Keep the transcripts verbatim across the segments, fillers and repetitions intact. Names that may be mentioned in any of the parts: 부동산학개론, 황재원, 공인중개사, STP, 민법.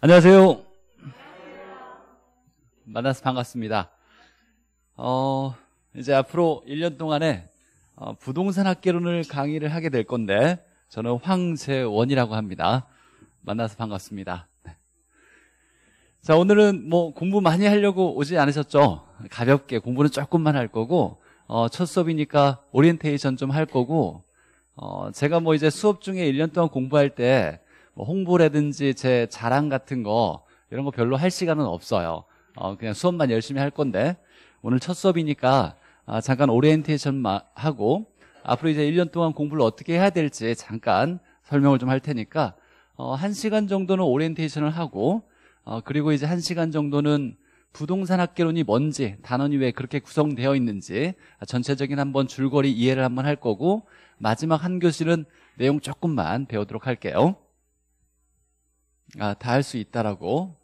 안녕하세요. 만나서 반갑습니다. 어, 이제 앞으로 일 년 동안에 부동산학개론을 강의를 하게 될 건데, 저는 황재원이라고 합니다. 만나서 반갑습니다. 자, 오늘은 뭐 공부 많이 하려고 오지 않으셨죠? 가볍게 공부는 조금만 할 거고, 어, 첫 수업이니까 오리엔테이션 좀 할 거고, 어, 제가 뭐 이제 수업 중에 일 년 동안 공부할 때 홍보라든지 제 자랑 같은 거 이런 거 별로 할 시간은 없어요. 어, 그냥 수업만 열심히 할 건데, 오늘 첫 수업이니까 아, 잠깐 오리엔테이션 하고 앞으로 이제 일 년 동안 공부를 어떻게 해야 될지 잠깐 설명을 좀 할 테니까 어, 한 시간 정도는 오리엔테이션을 하고, 어, 그리고 이제 한 시간 정도는 부동산학개론이 뭔지, 단원이 왜 그렇게 구성되어 있는지 전체적인 한번 줄거리 이해를 한번 할 거고, 마지막 한 교실은 내용 조금만 배우도록 할게요. 아, 다 할 수 있다라고.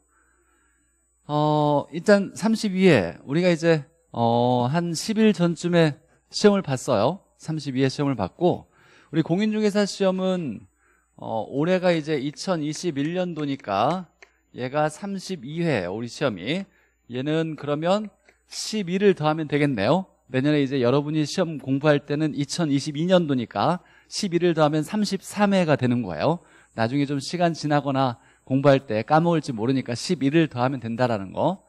어, 일단 삼십이 회 우리가 이제 어, 한 십 일 전쯤에 시험을 봤어요. 삼십이 회 시험을 봤고, 우리 공인중개사 시험은 어, 올해가 이제 이천이십일 년도니까 얘가 삼십이 회, 우리 시험이 얘는 그러면 십일을 더하면 되겠네요. 내년에 이제 여러분이 시험 공부할 때는 이천이십이 년도니까 십일을 더하면 삼십삼 회가 되는 거예요. 나중에 좀 시간 지나거나 공부할 때 까먹을지 모르니까 십일을 더하면 된다라는 거.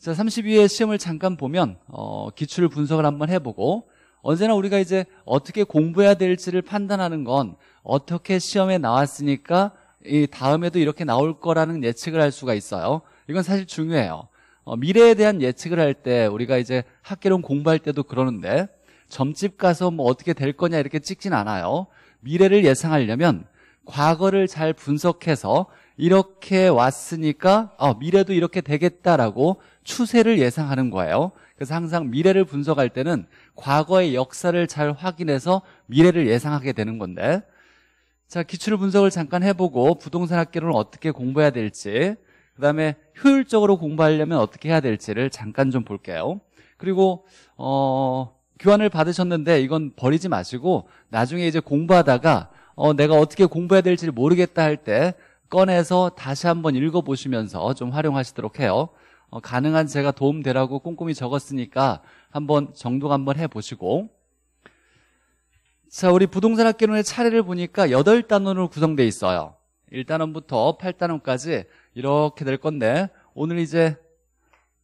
자, 삼십이 회 시험을 잠깐 보면 어, 기출 분석을 한번 해보고, 언제나 우리가 이제 어떻게 공부해야 될지를 판단하는 건 어떻게 시험에 나왔으니까 이 다음에도 이렇게 나올 거라는 예측을 할 수가 있어요. 이건 사실 중요해요. 어, 미래에 대한 예측을 할 때 우리가 이제 학개론 공부할 때도 그러는데, 점집 가서 뭐 어떻게 될 거냐 이렇게 찍진 않아요. 미래를 예상하려면 과거를 잘 분석해서 이렇게 왔으니까 어, 미래도 이렇게 되겠다라고 추세를 예상하는 거예요. 그래서 항상 미래를 분석할 때는 과거의 역사를 잘 확인해서 미래를 예상하게 되는 건데, 자, 기출 분석을 잠깐 해보고 부동산학개론을 어떻게 공부해야 될지, 그 다음에 효율적으로 공부하려면 어떻게 해야 될지를 잠깐 좀 볼게요. 그리고 어, 교환을 받으셨는데 이건 버리지 마시고 나중에 이제 공부하다가 어, 내가 어떻게 공부해야 될지 모르겠다 할 때 꺼내서 다시 한번 읽어보시면서 좀 활용하시도록 해요. 어, 가능한 제가 도움되라고 꼼꼼히 적었으니까 한번 정독 한번 해보시고. 자, 우리 부동산학개론의 차례를 보니까 여덟 단원으로 구성되어 있어요. 일 단원부터 팔 단원까지 이렇게 될 건데, 오늘 이제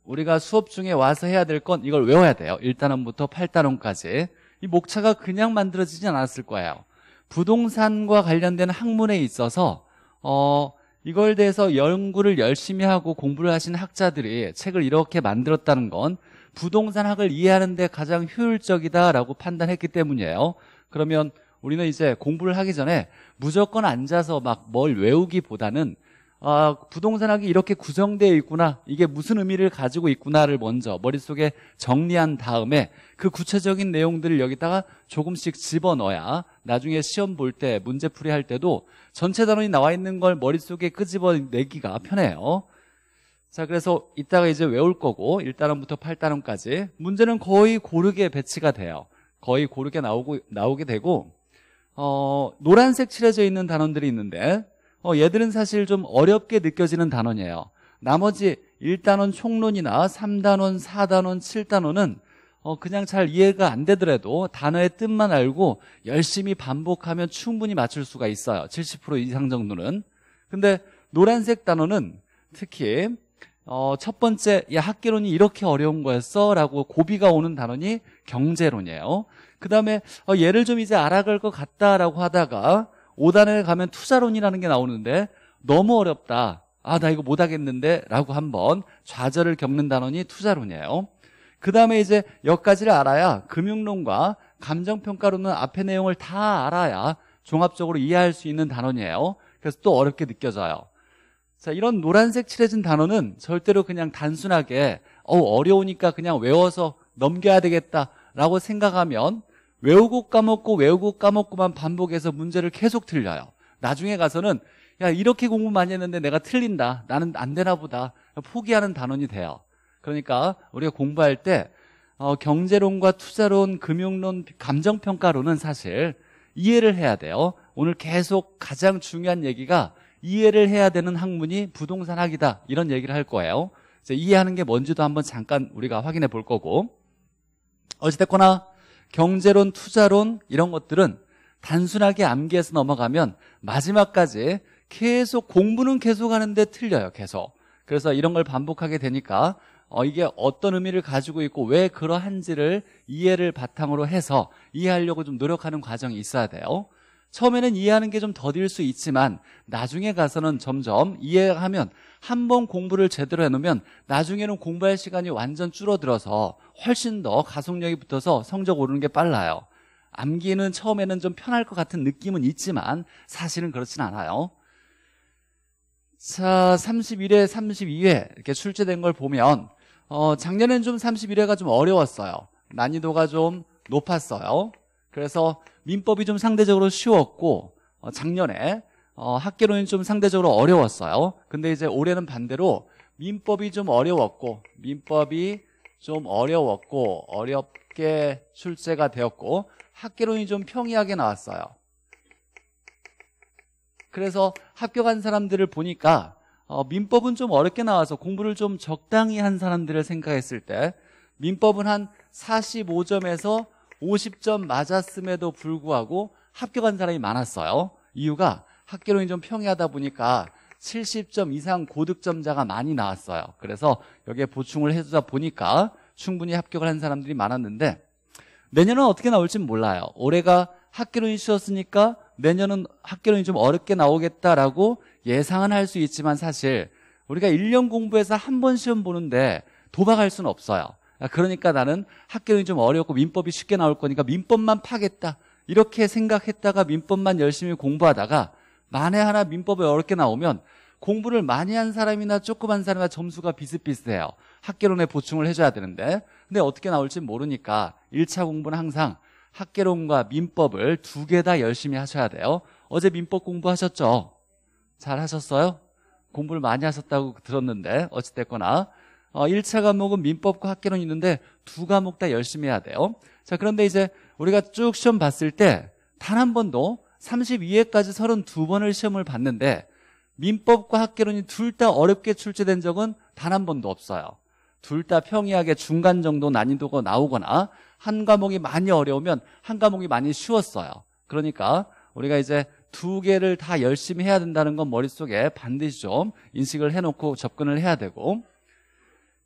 우리가 수업 중에 와서 해야 될 건 이걸 외워야 돼요. 일 단원부터 팔 단원까지. 이 목차가 그냥 만들어지진 않았을 거예요. 부동산과 관련된 학문에 있어서 어, 이걸 대해서 연구를 열심히 하고 공부를 하신 학자들이 책을 이렇게 만들었다는 건 부동산학을 이해하는 데 가장 효율적이다라고 판단했기 때문이에요. 그러면 우리는 이제 공부를 하기 전에 무조건 앉아서 막 뭘 외우기보다는 아, 부동산학이 이렇게 구성되어 있구나, 이게 무슨 의미를 가지고 있구나를 먼저 머릿속에 정리한 다음에 그 구체적인 내용들을 여기다가 조금씩 집어넣어야 나중에 시험 볼 때, 문제풀이 할 때도 전체 단원이 나와 있는 걸 머릿속에 끄집어내기가 편해요. 자, 그래서 이따가 이제 외울 거고, 일 단원부터 팔 단원까지 문제는 거의 고르게 배치가 돼요. 거의 고르게 나오고, 나오게 되고, 어, 노란색 칠해져 있는 단원들이 있는데, 어, 얘들은 사실 좀 어렵게 느껴지는 단원이에요. 나머지 일 단원 총론이나 삼 단원, 사 단원, 칠 단원은 어, 그냥 잘 이해가 안 되더라도 단어의 뜻만 알고 열심히 반복하면 충분히 맞출 수가 있어요. 칠십 퍼센트 이상 정도는. 근데 노란색 단어는 특히 어, 첫 번째, 야, 학개론이 이렇게 어려운 거였어? 라고 고비가 오는 단원이 경제론이에요. 그 다음에 어, 얘를 좀 이제 알아갈 것 같다라고 하다가 오 단에 가면 투자론이라는 게 나오는데 너무 어렵다, 아, 나 이거 못하겠는데 라고 한번 좌절을 겪는 단원이 투자론이에요. 그 다음에 이제 여기까지를 알아야 금융론과 감정평가론은 앞에 내용을 다 알아야 종합적으로 이해할 수 있는 단원이에요. 그래서 또 어렵게 느껴져요. 자, 이런 노란색 칠해진 단어는 절대로 그냥 단순하게 어, 어려우니까 그냥 외워서 넘겨야 되겠다라고 생각하면 외우고 까먹고 외우고 까먹고만 반복해서 문제를 계속 틀려요. 나중에 가서는 야, 이렇게 공부 많이 했는데 내가 틀린다, 나는 안 되나 보다, 포기하는 단원이 돼요. 그러니까 우리가 공부할 때 어, 경제론과 투자론, 금융론, 감정평가론은 사실 이해를 해야 돼요. 오늘 계속 가장 중요한 얘기가 이해를 해야 되는 학문이 부동산학이다, 이런 얘기를 할 거예요. 이제 이해하는 게 뭔지도 한번 잠깐 우리가 확인해 볼 거고, 어찌됐거나 경제론, 투자론 이런 것들은 단순하게 암기해서 넘어가면 마지막까지 계속 공부는 계속 하는데 틀려요, 계속. 그래서 이런 걸 반복하게 되니까 어, 이게 어떤 의미를 가지고 있고 왜 그러한지를 이해를 바탕으로 해서 이해하려고 좀 노력하는 과정이 있어야 돼요. 처음에는 이해하는 게 좀 더딜 수 있지만 나중에 가서는 점점 이해하면, 한 번 공부를 제대로 해놓으면 나중에는 공부할 시간이 완전 줄어들어서 훨씬 더 가속력이 붙어서 성적 오르는 게 빨라요. 암기는 처음에는 좀 편할 것 같은 느낌은 있지만 사실은 그렇진 않아요. 자, 삼십일 회, 삼십이 회 이렇게 출제된 걸 보면 어, 작년엔 좀 삼십일 회가 좀 어려웠어요. 난이도가 좀 높았어요. 그래서 민법이 좀 상대적으로 쉬웠고 어, 작년에 어, 학개론이 좀 상대적으로 어려웠어요. 근데 이제 올해는 반대로 민법이 좀 어려웠고 민법이 좀 어려웠고 어렵게 출제가 되었고 학개론이 좀 평이하게 나왔어요. 그래서 합격한 사람들을 보니까 어, 민법은 좀 어렵게 나와서 공부를 좀 적당히 한 사람들을 생각했을 때 민법은 한 사십오 점에서 오십 점 맞았음에도 불구하고 합격한 사람이 많았어요. 이유가 학개론이 좀 평이하다 보니까 칠십 점 이상 고득점자가 많이 나왔어요. 그래서 여기에 보충을 해주다 보니까 충분히 합격을 한 사람들이 많았는데 내년은 어떻게 나올지는 몰라요. 올해가 학개론이 쉬웠으니까 내년은 학개론이 좀 어렵게 나오겠다라고 예상은 할 수 있지만 사실 우리가 일 년 공부해서 한 번 시험 보는데 도박할 수는 없어요. 그러니까 나는 학개론이 좀 어렵고 민법이 쉽게 나올 거니까 민법만 파겠다, 이렇게 생각했다가 민법만 열심히 공부하다가 만에 하나 민법이 어렵게 나오면 공부를 많이 한 사람이나 조금 한 사람이나 점수가 비슷비슷해요. 학개론에 보충을 해줘야 되는데, 근데 어떻게 나올지 모르니까 일 차 공부는 항상 학개론과 민법을 두 개 다 열심히 하셔야 돼요. 어제 민법 공부하셨죠? 잘 하셨어요? 공부를 많이 하셨다고 들었는데 어찌됐거나 어, 일 차 과목은 민법과 학개론이 있는데 두 과목 다 열심히 해야 돼요. 자, 그런데 이제 우리가 쭉 시험 봤을 때 단 한 번도 삼십이 회까지 삼십이 번을 시험을 봤는데 민법과 학개론이 둘 다 어렵게 출제된 적은 단 한 번도 없어요. 둘 다 평이하게 중간 정도 난이도가 나오거나 한 과목이 많이 어려우면 한 과목이 많이 쉬웠어요. 그러니까 우리가 이제 두 개를 다 열심히 해야 된다는 건 머릿속에 반드시 좀 인식을 해놓고 접근을 해야 되고,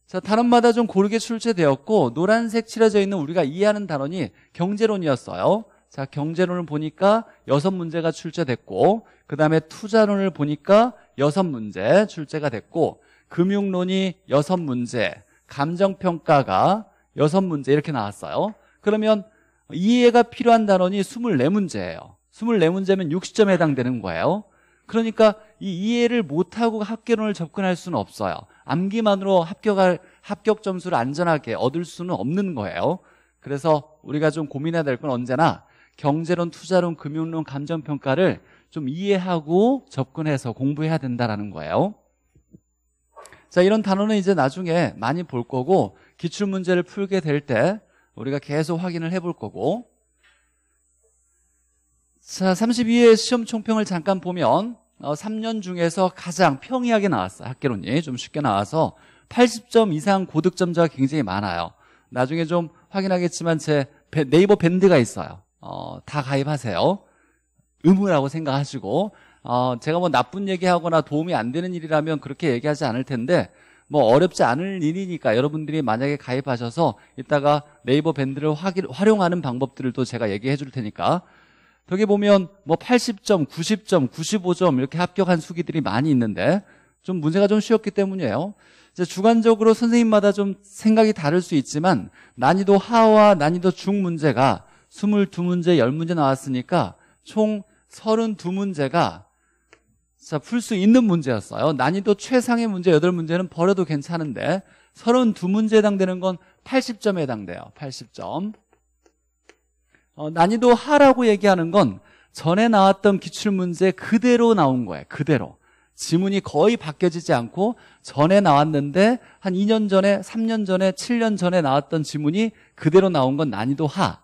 자, 단원마다 좀 고르게 출제되었고 노란색 칠해져 있는 우리가 이해하는 단원이 경제론이었어요. 자, 경제론을 보니까 여섯 문제가 출제됐고 그 다음에 투자론을 보니까 여섯 문제 출제가 됐고 금융론이 여섯 문제, 감정평가가 여섯 문제 이렇게 나왔어요. 그러면 이해가 필요한 단원이 이십사 문제예요. 이십사 문제면 육십 점에 해당되는 거예요. 그러니까 이 이해를 못하고 학개론을 접근할 수는 없어요. 암기만으로 합격할, 합격 점수를 안전하게 얻을 수는 없는 거예요. 그래서 우리가 좀 고민해야 될 건 언제나 경제론, 투자론, 금융론, 감정평가를 좀 이해하고 접근해서 공부해야 된다라는 거예요. 자, 이런 단어는 이제 나중에 많이 볼 거고 기출문제를 풀게 될 때 우리가 계속 확인을 해볼 거고, 자, 삼십이 회 시험 총평을 잠깐 보면 어, 삼 년 중에서 가장 평이하게 나왔어요. 학개론이 좀 쉽게 나와서 팔십 점 이상 고득점자가 굉장히 많아요. 나중에 좀 확인하겠지만 제 네이버 밴드가 있어요. 어, 다 가입하세요. 의무라고 생각하시고 어, 제가 뭐 나쁜 얘기하거나 도움이 안 되는 일이라면 그렇게 얘기하지 않을 텐데 뭐 어렵지 않을 일이니까 여러분들이 만약에 가입하셔서 이따가 네이버 밴드를 확인, 활용하는 방법들을 또 제가 얘기해 줄 테니까 여기 보면 뭐 팔십 점, 구십 점, 구십오 점 이렇게 합격한 수기들이 많이 있는데 좀 문제가 좀 쉬웠기 때문이에요. 이제 주관적으로 선생님마다 좀 생각이 다를 수 있지만 난이도 하와 난이도 중 문제가 이십이 문제, 십 문제 나왔으니까 총 삼십이 문제가 자, 풀 수 있는 문제였어요. 난이도 최상의 문제 여덟 문제는 버려도 괜찮은데 삼십이 문제에 해당되는 건 팔십 점에 해당돼요. 팔십 점. 어, 난이도 하라고 얘기하는 건 전에 나왔던 기출문제 그대로 나온 거예요. 그대로. 지문이 거의 바뀌어지지 않고 전에 나왔는데 한 이 년 전에, 삼 년 전에, 칠 년 전에 나왔던 지문이 그대로 나온 건 난이도 하.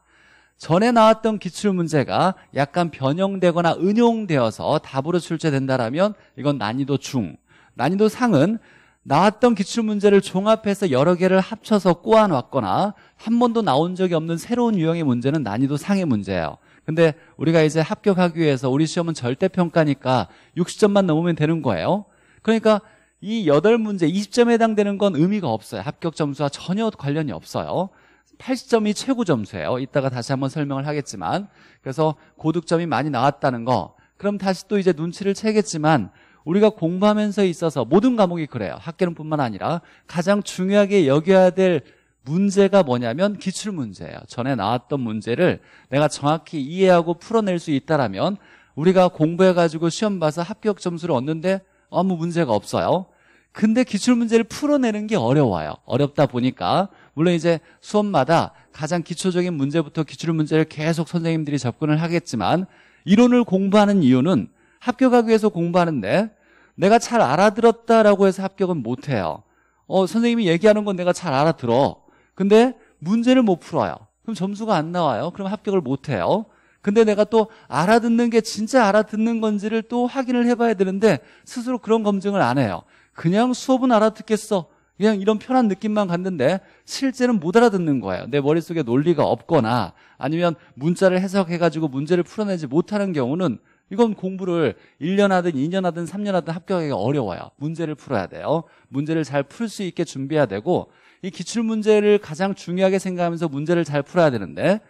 전에 나왔던 기출문제가 약간 변형되거나 은용되어서 답으로 출제된다라면 이건 난이도 중, 난이도 상은 나왔던 기출문제를 종합해서 여러 개를 합쳐서 꼬아놨거나 한 번도 나온 적이 없는 새로운 유형의 문제는 난이도 상의 문제예요. 근데 우리가 이제 합격하기 위해서 우리 시험은 절대평가니까 육십 점만 넘으면 되는 거예요. 그러니까 이 여덟 문제 이십 점에 해당되는 건 의미가 없어요. 합격 점수와 전혀 관련이 없어요. 팔십 점이 최고 점수예요. 이따가 다시 한번 설명을 하겠지만, 그래서 고득점이 많이 나왔다는 거, 그럼 다시 또 이제 눈치를 채겠지만 우리가 공부하면서 있어서 모든 과목이 그래요. 학개론뿐만 아니라 가장 중요하게 여겨야 될 문제가 뭐냐면 기출문제예요. 전에 나왔던 문제를 내가 정확히 이해하고 풀어낼 수 있다라면 우리가 공부해가지고 시험 봐서 합격 점수를 얻는데 아무 문제가 없어요. 근데 기출문제를 풀어내는 게 어려워요. 어렵다 보니까 물론 이제 수업마다 가장 기초적인 문제부터 기출문제를 계속 선생님들이 접근을 하겠지만, 이론을 공부하는 이유는 합격하기 위해서 공부하는데 내가 잘 알아들었다라고 해서 합격은 못해요. 어, 선생님이 얘기하는 건 내가 잘 알아들어. 근데 문제를 못 풀어요. 그럼 점수가 안 나와요. 그럼 합격을 못해요. 근데 내가 또 알아듣는 게 진짜 알아듣는 건지를 또 확인을 해봐야 되는데 스스로 그런 검증을 안 해요. 그냥 수업은 알아듣겠어, 그냥 이런 편한 느낌만 갔는데 실제는 못 알아듣는 거예요. 내 머릿속에 논리가 없거나 아니면 문자를 해석해가지고 문제를 풀어내지 못하는 경우는 이건 공부를 일 년 하든 이 년 하든 삼 년 하든 합격하기가 어려워요. 문제를 풀어야 돼요. 문제를 잘 풀 수 있게 준비해야 되고, 이 기출문제를 가장 중요하게 생각하면서 문제를 잘 풀어야 되는데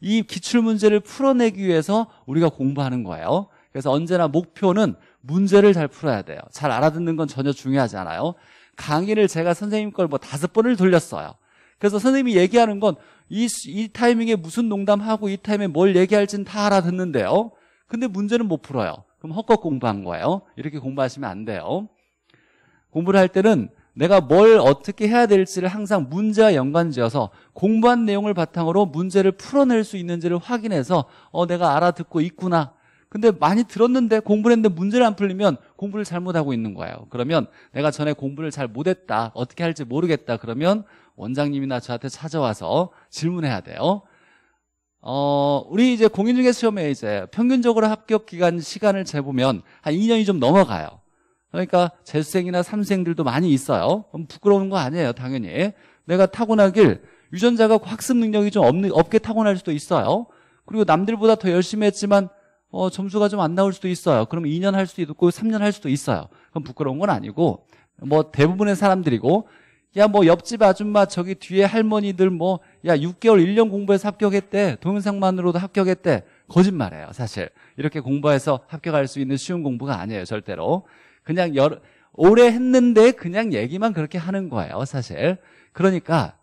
이 기출문제를 풀어내기 위해서 우리가 공부하는 거예요. 그래서 언제나 목표는 문제를 잘 풀어야 돼요. 잘 알아듣는 건 전혀 중요하지 않아요. 강의를 제가 선생님 걸 뭐 다섯 번을 돌렸어요. 그래서 선생님이 얘기하는 건 이 이 타이밍에 무슨 농담하고 이 타이밍에 뭘 얘기할지는 다 알아듣는데요. 근데 문제는 못 풀어요. 그럼 헛것 공부한 거예요. 이렇게 공부하시면 안 돼요. 공부를 할 때는 내가 뭘 어떻게 해야 될지를 항상 문제와 연관지어서 공부한 내용을 바탕으로 문제를 풀어낼 수 있는지를 확인해서 어 내가 알아듣고 있구나. 근데 많이 들었는데 공부를 했는데 문제를 안 풀리면 공부를 잘못하고 있는 거예요. 그러면 내가 전에 공부를 잘 못했다, 어떻게 할지 모르겠다 그러면 원장님이나 저한테 찾아와서 질문해야 돼요. 어, 우리 이제 공인중개사 시험에 이제 평균적으로 합격 기간 시간을 재보면 한 이 년이 좀 넘어가요. 그러니까 재수생이나 삼수생들도 많이 있어요. 부끄러운 거 아니에요, 당연히. 내가 타고나길, 유전자가 학습 능력이 좀 없는, 없게 타고날 수도 있어요. 그리고 남들보다 더 열심히 했지만 어, 점수가 좀 안 나올 수도 있어요. 그럼 이 년 할 수도 있고 삼 년 할 수도 있어요. 그럼 부끄러운 건 아니고 뭐 대부분의 사람들이고, 야 뭐 옆집 아줌마 저기 뒤에 할머니들 뭐 야 육 개월 일 년 공부해서 합격했대, 동영상만으로도 합격했대, 거짓말이에요. 사실 이렇게 공부해서 합격할 수 있는 쉬운 공부가 아니에요, 절대로. 그냥 여러, 오래 했는데 그냥 얘기만 그렇게 하는 거예요, 사실. 그러니까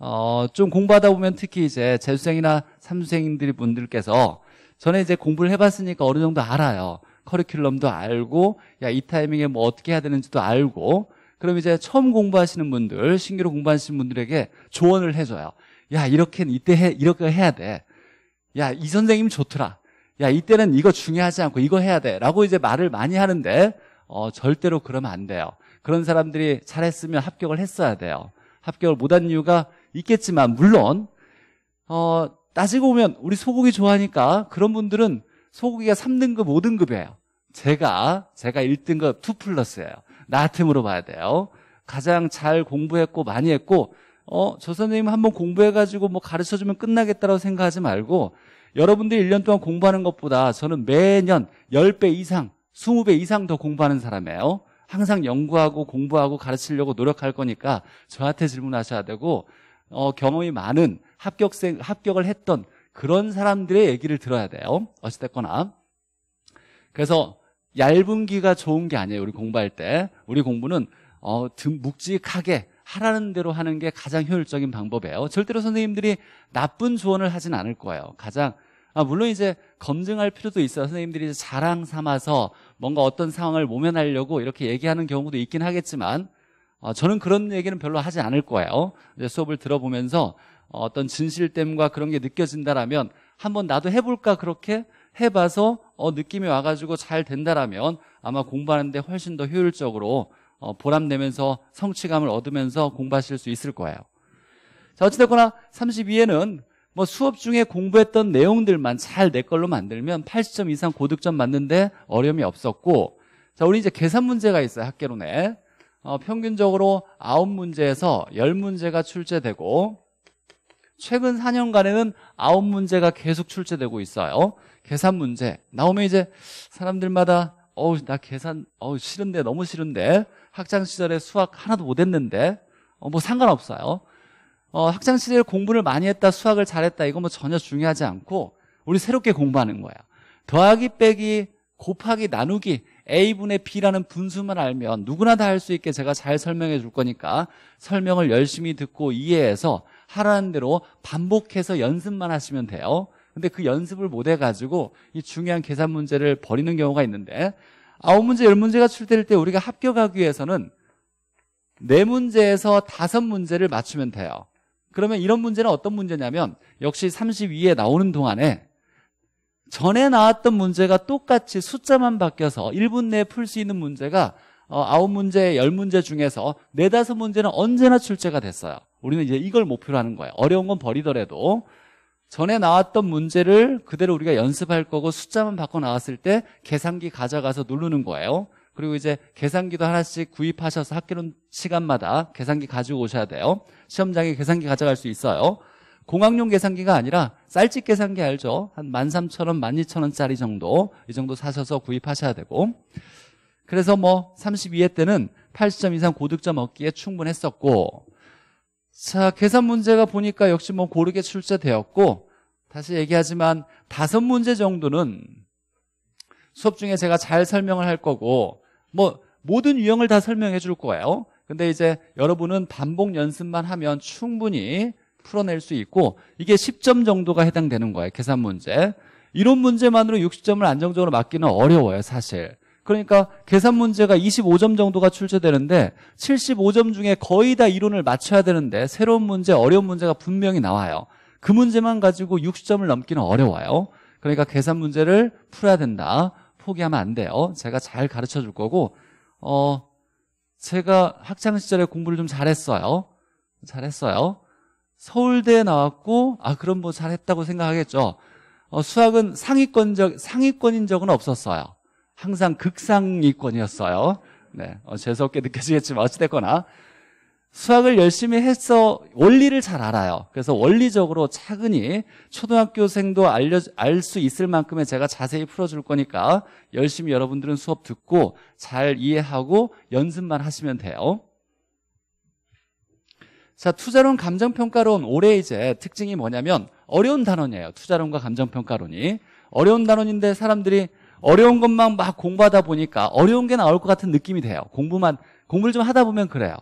어, 좀 공부하다 보면 특히 이제 재수생이나 삼수생들이 분들께서 전에 이제 공부를 해봤으니까 어느 정도 알아요. 커리큘럼도 알고 야 이 타이밍에 뭐 어떻게 해야 되는지도 알고. 그럼 이제 처음 공부하시는 분들, 신규로 공부하시는 분들에게 조언을 해줘요. 야, 이렇게는 이때 해, 이렇게 해야 돼. 야, 이 선생님 좋더라. 야, 이때는 이거 중요하지 않고 이거 해야 돼. 라고 이제 말을 많이 하는데, 어, 절대로 그러면 안 돼요. 그런 사람들이 잘했으면 합격을 했어야 돼요. 합격을 못한 이유가 있겠지만, 물론, 어, 따지고 보면 우리 소고기 좋아하니까 그런 분들은 소고기가 삼 등급, 오 등급이에요. 제가, 제가 일 등급 이 플러스예요. 나한테 물어봐야 돼요. 가장 잘 공부했고 많이 했고, 어, 저 선생님 한번 공부해가지고 뭐 가르쳐주면 끝나겠다라고 생각하지 말고, 여러분들이 일 년 동안 공부하는 것보다 저는 매년 십 배 이상, 이십 배 이상 더 공부하는 사람이에요. 항상 연구하고 공부하고 가르치려고 노력할 거니까 저한테 질문하셔야 되고, 어, 경험이 많은 합격생, 합격을 했던 그런 사람들의 얘기를 들어야 돼요. 어찌됐거나. 그래서 얇은 귀가 좋은 게 아니에요. 우리 공부할 때 우리 공부는 어, 묵직하게 하라는 대로 하는 게 가장 효율적인 방법이에요. 절대로 선생님들이 나쁜 조언을 하진 않을 거예요. 가장 아, 물론 이제 검증할 필요도 있어요. 선생님들이 자랑 삼아서 뭔가 어떤 상황을 모면하려고 이렇게 얘기하는 경우도 있긴 하겠지만, 어, 저는 그런 얘기는 별로 하지 않을 거예요. 이제 수업을 들어보면서 어, 어떤 진실됨과 그런 게 느껴진다라면 한번 나도 해볼까, 그렇게 해봐서 어, 느낌이 와가지고 잘 된다라면 아마 공부하는데 훨씬 더 효율적으로 어, 보람내면서 성취감을 얻으면서 공부하실 수 있을 거예요. 자, 어찌됐거나 삼십이 회는 뭐 수업 중에 공부했던 내용들만 잘 내 걸로 만들면 팔십 점 이상 고득점 맞는데 어려움이 없었고, 자, 우리 이제 계산 문제가 있어요. 학개론에 어, 평균적으로 아홉 문제에서 십 문제가 출제되고, 최근 사 년간에는 아홉 문제가 계속 출제되고 있어요. 계산 문제 나오면 이제 사람들마다 어우 나 계산 어우 싫은데, 너무 싫은데, 학창시절에 수학 하나도 못했는데, 어, 뭐 상관없어요. 어, 학창시절에 공부를 많이 했다, 수학을 잘했다, 이건 뭐 전혀 중요하지 않고 우리 새롭게 공부하는 거야. 더하기 빼기 곱하기 나누기 A분의 B라는 분수만 알면 누구나 다 할 수 있게 제가 잘 설명해 줄 거니까 설명을 열심히 듣고 이해해서 하라는 대로 반복해서 연습만 하시면 돼요. 근데 그 연습을 못 해가지고 이 중요한 계산 문제를 버리는 경우가 있는데, 아홉 문제, 십 문제가 출제될 때 우리가 합격하기 위해서는 네 문제에서 다섯 문제를 맞추면 돼요. 그러면 이런 문제는 어떤 문제냐면 역시 삼십이에 나오는 동안에 전에 나왔던 문제가 똑같이 숫자만 바뀌어서 일 분 내에 풀 수 있는 문제가 아홉 문제, 십 문제 중에서 네다섯 문제는 언제나 출제가 됐어요. 우리는 이제 이걸 목표로 하는 거예요. 어려운 건 버리더라도 전에 나왔던 문제를 그대로 우리가 연습할 거고, 숫자만 바꿔 나왔을 때 계산기 가져가서 누르는 거예요. 그리고 이제 계산기도 하나씩 구입하셔서 학개론 시간마다 계산기 가지고 오셔야 돼요. 시험장에 계산기 가져갈 수 있어요. 공학용 계산기가 아니라 쌀집 계산기 알죠? 한 만 삼천 원, 만 이천 원짜리 정도, 이 정도 사셔서 구입하셔야 되고. 그래서 뭐 삼십이 회 때는 팔십 점 이상 고득점 얻기에 충분했었고, 자, 계산 문제가 보니까 역시 뭐 고르게 출제되었고, 다시 얘기하지만 다섯 문제 정도는 수업 중에 제가 잘 설명을 할 거고 뭐 모든 유형을 다 설명해 줄 거예요. 근데 이제 여러분은 반복 연습만 하면 충분히 풀어낼 수 있고, 이게 십 점 정도가 해당되는 거예요. 계산 문제. 이론 문제만으로 육십 점을 안정적으로 맞기는 어려워요, 사실. 그러니까 계산 문제가 이십오 점 정도가 출제되는데 칠십오 점 중에 거의 다 이론을 맞춰야 되는데 새로운 문제, 어려운 문제가 분명히 나와요. 그 문제만 가지고 육십 점을 넘기는 어려워요. 그러니까 계산 문제를 풀어야 된다. 포기하면 안 돼요. 제가 잘 가르쳐 줄 거고, 어, 제가 학창시절에 공부를 좀 잘했어요. 잘했어요. 서울대에 나왔고, 아, 그럼 뭐 잘했다고 생각하겠죠. 어, 수학은 상위권적, 상위권인 적은 없었어요. 항상 극상위권이었어요. 네, 어, 재수없게 느껴지겠지만 어찌됐거나 수학을 열심히 해서 원리를 잘 알아요. 그래서 원리적으로 차근히 초등학교생도 알려 알 수 있을 만큼의 제가 자세히 풀어줄 거니까 열심히 여러분들은 수업 듣고 잘 이해하고 연습만 하시면 돼요. 자, 투자론, 감정평가론, 올해 이제 특징이 뭐냐면 어려운 단원이에요. 투자론과 감정평가론이 어려운 단원인데 사람들이 어려운 것만 막 공부하다 보니까 어려운 게 나올 것 같은 느낌이 돼요. 공부만 공부를 좀 하다 보면 그래요.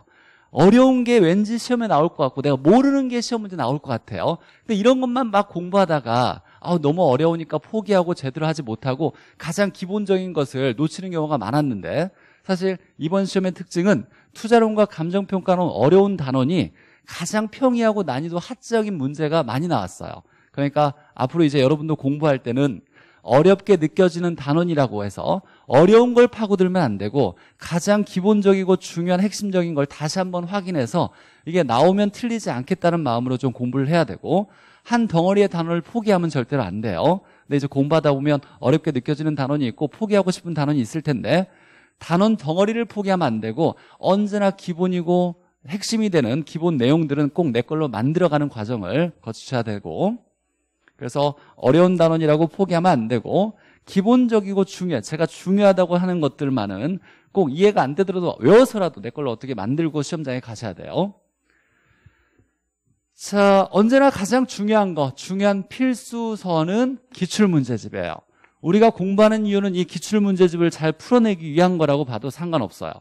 어려운 게 왠지 시험에 나올 것 같고 내가 모르는 게 시험 문제 나올 것 같아요. 근데 이런 것만 막 공부하다가 아, 너무 어려우니까 포기하고 제대로 하지 못하고 가장 기본적인 것을 놓치는 경우가 많았는데, 사실 이번 시험의 특징은 투자론과 감정평가론, 어려운 단원이 가장 평이하고 난이도 하적인 문제가 많이 나왔어요. 그러니까 앞으로 이제 여러분도 공부할 때는 어렵게 느껴지는 단원이라고 해서 어려운 걸 파고들면 안 되고 가장 기본적이고 중요한 핵심적인 걸 다시 한번 확인해서 이게 나오면 틀리지 않겠다는 마음으로 좀 공부를 해야 되고, 한 덩어리의 단원을 포기하면 절대로 안 돼요. 근데 이제 공부하다 보면 어렵게 느껴지는 단원이 있고 포기하고 싶은 단원이 있을 텐데, 단원 덩어리를 포기하면 안 되고 언제나 기본이고 핵심이 되는 기본 내용들은 꼭 내 걸로 만들어가는 과정을 거치셔야 되고, 그래서 어려운 단원이라고 포기하면 안 되고 기본적이고 중요해, 제가 중요하다고 하는 것들만은 꼭 이해가 안 되더라도 외워서라도 내 걸로 어떻게 만들고 시험장에 가셔야 돼요. 자, 언제나 가장 중요한 거, 중요한 필수서는 기출문제집이에요. 우리가 공부하는 이유는 이 기출문제집을 잘 풀어내기 위한 거라고 봐도 상관없어요.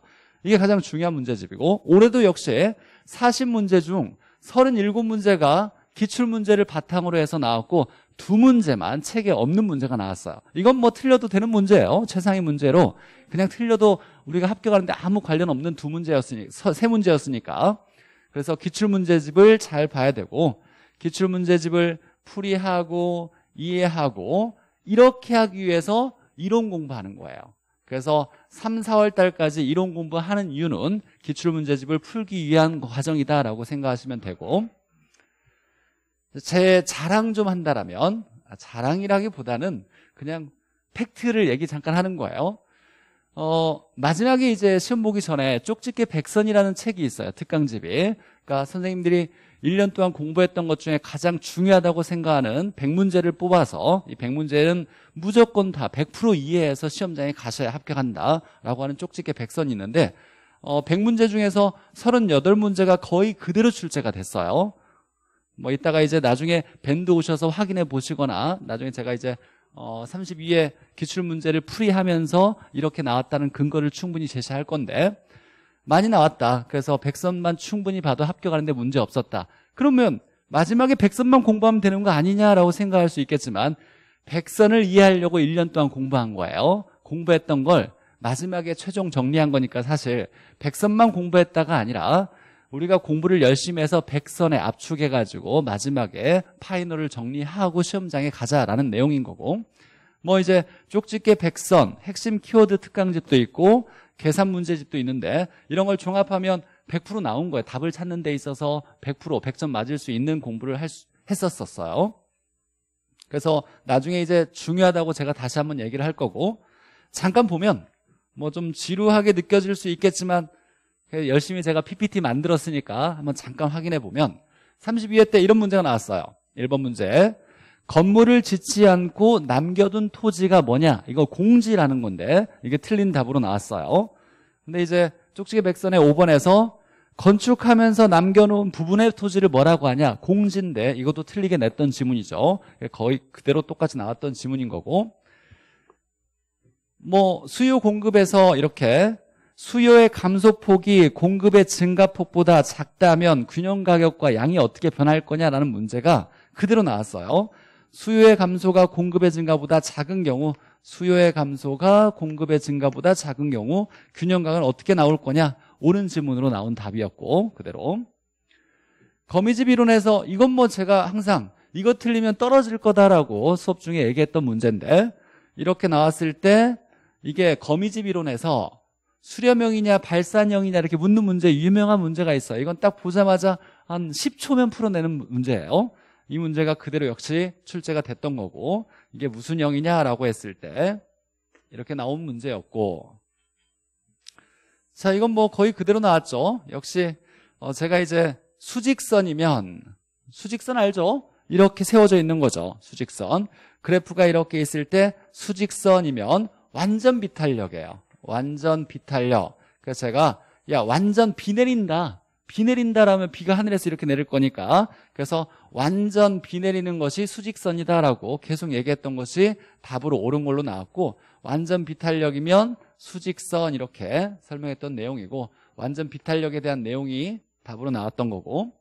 이게 가장 중요한 문제집이고, 올해도 역시 사십 문제 중 삼십칠 문제가 기출문제를 바탕으로 해서 나왔고 두 문제만 책에 없는 문제가 나왔어요. 이건 뭐 틀려도 되는 문제예요. 최상위 문제로 그냥 틀려도 우리가 합격하는데 아무 관련 없는 두 문제였으니까, 세 문제였으니까. 그래서 기출문제집을 잘 봐야 되고, 기출문제집을 풀이하고 이해하고 이렇게 하기 위해서 이론 공부하는 거예요. 그래서 삼, 사월 달까지 이론 공부하는 이유는 기출문제집을 풀기 위한 과정이다라고 생각하시면 되고, 제 자랑 좀 한다라면, 자랑이라기보다는 그냥 팩트를 얘기 잠깐 하는 거예요. 어, 마지막에 이제 시험 보기 전에 쪽집게 백선이라는 책이 있어요. 특강집이. 그러니까 선생님들이 일 년 동안 공부했던 것 중에 가장 중요하다고 생각하는 백 문제를 뽑아서 이 백 문제는 무조건 다 백 퍼센트 이해해서 시험장에 가셔야 합격한다라고 하는 쪽집게 백선이 있는데 어, 백 문제 중에서 삼십팔 문제가 거의 그대로 출제가 됐어요. 뭐 이따가 이제 나중에 밴드 오셔서 확인해 보시거나 나중에 제가 이제 어, 삼십이 회 기출문제를 풀이하면서 이렇게 나왔다는 근거를 충분히 제시할 건데 많이 나왔다. 그래서 백 선만 충분히 봐도 합격하는데 문제 없었다. 그러면 마지막에 백 선만 공부하면 되는 거 아니냐라고 생각할 수 있겠지만 백 선을 이해하려고 일 년 동안 공부한 거예요. 공부했던 걸 마지막에 최종 정리한 거니까 사실 백 선만 공부했다가 아니라 우리가 공부를 열심히 해서 백 선에 압축해가지고 마지막에 파이널을 정리하고 시험장에 가자라는 내용인 거고 뭐 이제 쪽집게 백 선, 핵심 키워드 특강집도 있고 계산 문제집도 있는데 이런 걸 종합하면 백 퍼센트 나온 거예요. 답을 찾는 데 있어서 백 퍼센트 백 점 맞을 수 있는 공부를 할 수, 했었었어요. 그래서 나중에 이제 중요하다고 제가 다시 한번 얘기를 할 거고 잠깐 보면 뭐 좀 지루하게 느껴질 수 있겠지만 열심히 제가 피피티 만들었으니까 한번 잠깐 확인해 보면 삼십이 회 때 이런 문제가 나왔어요. 일 번 문제. 건물을 짓지 않고 남겨둔 토지가 뭐냐? 이거 공지라는 건데 이게 틀린 답으로 나왔어요. 근데 이제 쪽지게 백선의 오 번에서 건축하면서 남겨놓은 부분의 토지를 뭐라고 하냐? 공지인데 이것도 틀리게 냈던 지문이죠. 거의 그대로 똑같이 나왔던 지문인 거고 뭐 수요 공급에서 이렇게 수요의 감소폭이 공급의 증가폭보다 작다면 균형가격과 양이 어떻게 변할 거냐라는 문제가 그대로 나왔어요. 수요의 감소가 공급의 증가보다 작은 경우 수요의 감소가 공급의 증가보다 작은 경우 균형가격은 어떻게 나올 거냐 옳은 질문으로 나온 답이었고 그대로 거미집 이론에서 이건 뭐 제가 항상 이거 틀리면 떨어질 거다라고 수업 중에 얘기했던 문제인데 이렇게 나왔을 때 이게 거미집 이론에서 수렴형이냐 발산형이냐 이렇게 묻는 문제 유명한 문제가 있어요. 이건 딱 보자마자 한 십 초면 풀어내는 문제예요. 이 문제가 그대로 역시 출제가 됐던 거고 이게 무슨 형이냐라고 했을 때 이렇게 나온 문제였고 자 이건 뭐 거의 그대로 나왔죠. 역시 어 제가 이제 수직선이면 수직선 알죠? 이렇게 세워져 있는 거죠. 수직선 그래프가 이렇게 있을 때 수직선이면 완전 비탄력이에요. 완전 비탄력. 그래서 제가 야 완전 비 내린다. 비 내린다라면 비가 하늘에서 이렇게 내릴 거니까 그래서 완전 비 내리는 것이 수직선이다라고 계속 얘기했던 것이 답으로 옳은 걸로 나왔고 완전 비탄력이면 수직선 이렇게 설명했던 내용이고 완전 비탄력에 대한 내용이 답으로 나왔던 거고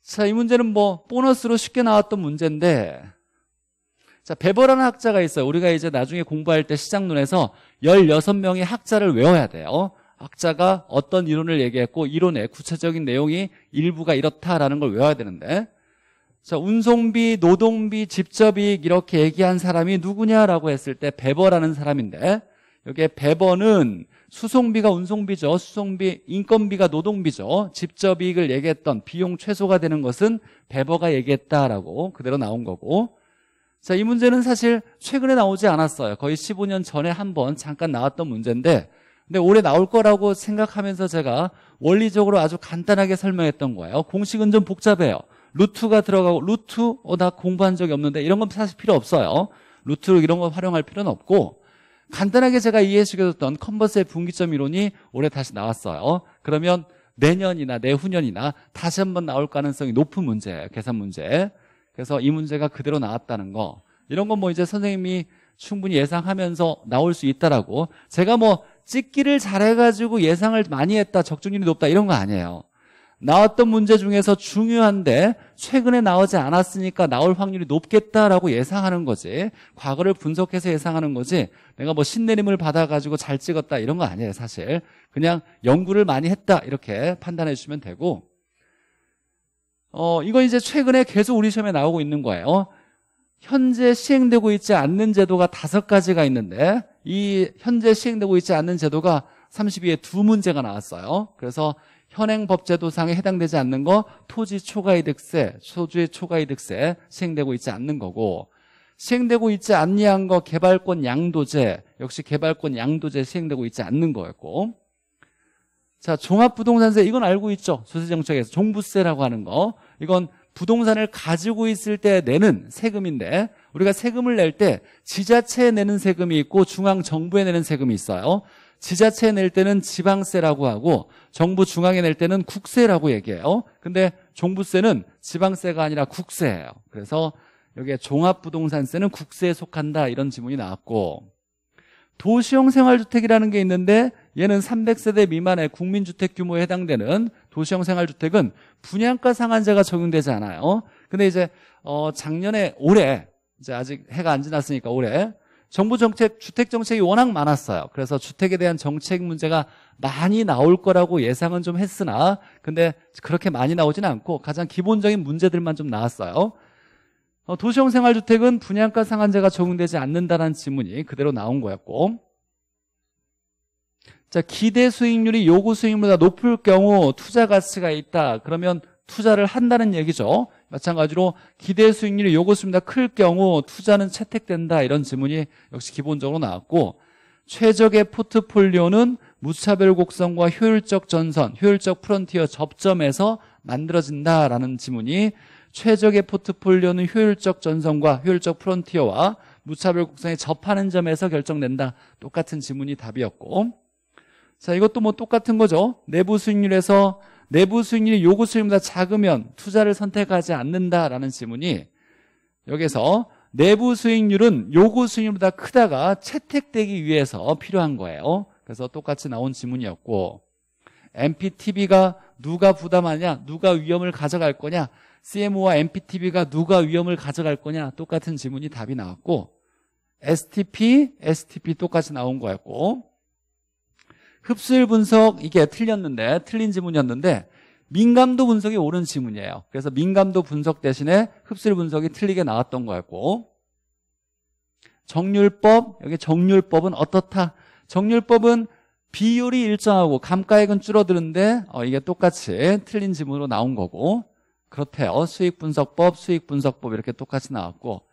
자, 이 문제는 뭐 보너스로 쉽게 나왔던 문제인데 자, 베버라는 학자가 있어요. 우리가 이제 나중에 공부할 때 시장론에서 십육 명의 학자를 외워야 돼요. 학자가 어떤 이론을 얘기했고 이론의 구체적인 내용이 일부가 이렇다라는 걸 외워야 되는데 자, 운송비, 노동비, 집접이익 이렇게 얘기한 사람이 누구냐라고 했을 때 베버라는 사람인데 여기에 베버는 수송비가 운송비죠. 수송비, 인건비가 노동비죠. 집접이익을 얘기했던 비용 최소가 되는 것은 베버가 얘기했다라고 그대로 나온 거고 자, 이 문제는 사실 최근에 나오지 않았어요. 거의 십오 년 전에 한번 잠깐 나왔던 문제인데 근데 올해 나올 거라고 생각하면서 제가 원리적으로 아주 간단하게 설명했던 거예요. 공식은 좀 복잡해요. 루트가 들어가고 루트? 어, 나 공부한 적이 없는데 이런 건 사실 필요 없어요. 루트 이런 거 활용할 필요는 없고 간단하게 제가 이해시켜줬던 컨버스의 분기점 이론이 올해 다시 나왔어요. 그러면 내년이나 내후년이나 다시 한번 나올 가능성이 높은 문제예요. 계산 문제. 그래서 이 문제가 그대로 나왔다는 거 이런 건 뭐 이제 선생님이 충분히 예상하면서 나올 수 있다라고 제가 뭐 찍기를 잘해가지고 예상을 많이 했다 적중률이 높다 이런 거 아니에요. 나왔던 문제 중에서 중요한데 최근에 나오지 않았으니까 나올 확률이 높겠다라고 예상하는 거지 과거를 분석해서 예상하는 거지 내가 뭐 신내림을 받아가지고 잘 찍었다 이런 거 아니에요. 사실 그냥 연구를 많이 했다 이렇게 판단해 주시면 되고 어, 이건 이제 최근에 계속 우리 시험에 나오고 있는 거예요. 현재 시행되고 있지 않는 제도가 다섯 가지가 있는데 이 현재 시행되고 있지 않는 제도가 삼십이 회 두 문제가 나왔어요. 그래서 현행 법제도상에 해당되지 않는 거 토지 초과이득세, 소주의 초과이득세 시행되고 있지 않는 거고, 시행되고 있지 않냐한 거 개발권 양도제, 역시 개발권 양도제 시행되고 있지 않는 거였고, 자, 종합부동산세 이건 알고 있죠. 소세정책에서 종부세라고 하는 거, 이건 부동산을 가지고 있을 때 내는 세금인데, 우리가 세금을 낼 때 지자체에 내는 세금이 있고 중앙정부에 내는 세금이 있어요. 지자체에 낼 때는 지방세라고 하고 정부 중앙에 낼 때는 국세라고 얘기해요. 근데 종부세는 지방세가 아니라 국세예요. 그래서 여기에 종합부동산세는 국세에 속한다, 이런 지문이 나왔고, 도시형 생활주택이라는 게 있는데 얘는 삼백 세대 미만의 국민주택 규모에 해당되는 도시형 생활주택은 분양가 상한제가 적용되지 않아요. 근데 이제 어 작년에 올해, 이제 아직 해가 안 지났으니까 올해 정부 정책, 주택 정책이 워낙 많았어요. 그래서 주택에 대한 정책 문제가 많이 나올 거라고 예상은 좀 했으나, 근데 그렇게 많이 나오진 않고 가장 기본적인 문제들만 좀 나왔어요. 어, 도시형 생활주택은 분양가 상한제가 적용되지 않는다라는 지문이 그대로 나온 거였고, 자, 기대 수익률이 요구 수익률보다 높을 경우 투자 가치가 있다. 그러면 투자를 한다는 얘기죠. 마찬가지로 기대 수익률이 요구 수익률보다 클 경우 투자는 채택된다, 이런 지문이 역시 기본적으로 나왔고, 최적의 포트폴리오는 무차별 곡선과 효율적 전선, 효율적 프론티어 접점에서 만들어진다라는 지문이, 최적의 포트폴리오는 효율적 전선과 효율적 프론티어와 무차별 곡선에 접하는 점에서 결정된다, 똑같은 지문이 답이었고, 자, 이것도 뭐 똑같은 거죠. 내부 수익률에서 내부 수익률이 요구 수익률보다 작으면 투자를 선택하지 않는다라는 지문이, 여기서 내부 수익률은 요구 수익률보다 크다가 채택되기 위해서 필요한 거예요. 그래서 똑같이 나온 지문이었고, 엠피티비가 누가 부담하냐, 누가 위험을 가져갈 거냐, 씨엠오와 엠피티비가 누가 위험을 가져갈 거냐, 똑같은 지문이 답이 나왔고, 에스티피, 에스티피 똑같이 나온 거였고, 흡수율 분석, 이게 틀렸는데, 틀린 지문이었는데 민감도 분석이 옳은 지문이에요. 그래서 민감도 분석 대신에 흡수율 분석이 틀리게 나왔던 거였고, 정률법, 여기 정률법은 어떻다, 정률법은 비율이 일정하고 감가액은 줄어드는데 어, 이게 똑같이 틀린 지문으로 나온 거고, 그렇대요. 수익분석법, 수익분석법 이렇게 똑같이 나왔고,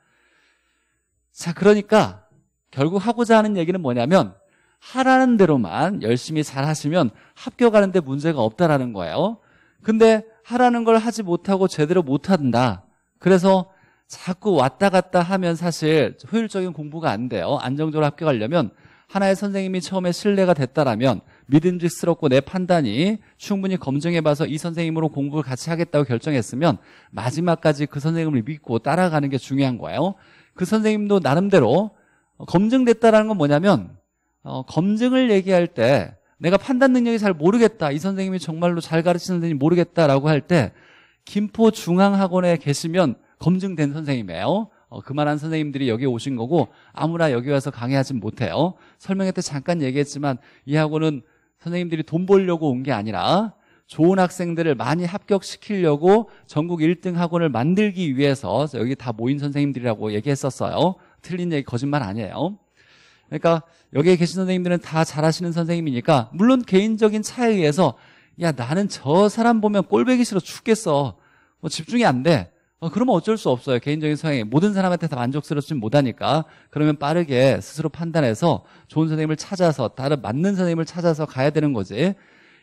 자, 그러니까 결국 하고자 하는 얘기는 뭐냐면, 하라는 대로만 열심히 잘 하시면 합격하는데 문제가 없다라는 거예요. 근데 하라는 걸 하지 못하고 제대로 못한다, 그래서 자꾸 왔다 갔다 하면 사실 효율적인 공부가 안 돼요. 안정적으로 합격하려면 하나의 선생님이 처음에 신뢰가 됐다라면 믿음직스럽고 내 판단이 충분히 검증해봐서 이 선생님으로 공부를 같이 하겠다고 결정했으면 마지막까지 그 선생님을 믿고 따라가는 게 중요한 거예요. 그 선생님도 나름대로 검증됐다라는 건 뭐냐면, 어, 검증을 얘기할 때 내가 판단 능력이 잘 모르겠다, 이 선생님이 정말로 잘 가르치는 선생님이 모르겠다라고 할 때 김포중앙학원에 계시면 검증된 선생님이에요. 어, 그만한 선생님들이 여기 오신 거고 아무나 여기 와서 강의하진 못해요. 설명회 때 잠깐 얘기했지만 이 학원은 선생님들이 돈 벌려고 온 게 아니라 좋은 학생들을 많이 합격시키려고 전국 일 등 학원을 만들기 위해서 여기 다 모인 선생님들이라고 얘기했었어요. 틀린 얘기, 거짓말 아니에요. 그러니까 여기에 계신 선생님들은 다 잘하시는 선생님이니까, 물론 개인적인 차에 의해서 야, 나는 저 사람 보면 꼴보기 싫어 죽겠어, 뭐 집중이 안 돼, 어, 그러면 어쩔 수 없어요. 개인적인 성향이 모든 사람한테 다 만족스럽지 못하니까. 그러면 빠르게 스스로 판단해서 좋은 선생님을 찾아서, 다른 맞는 선생님을 찾아서 가야 되는 거지,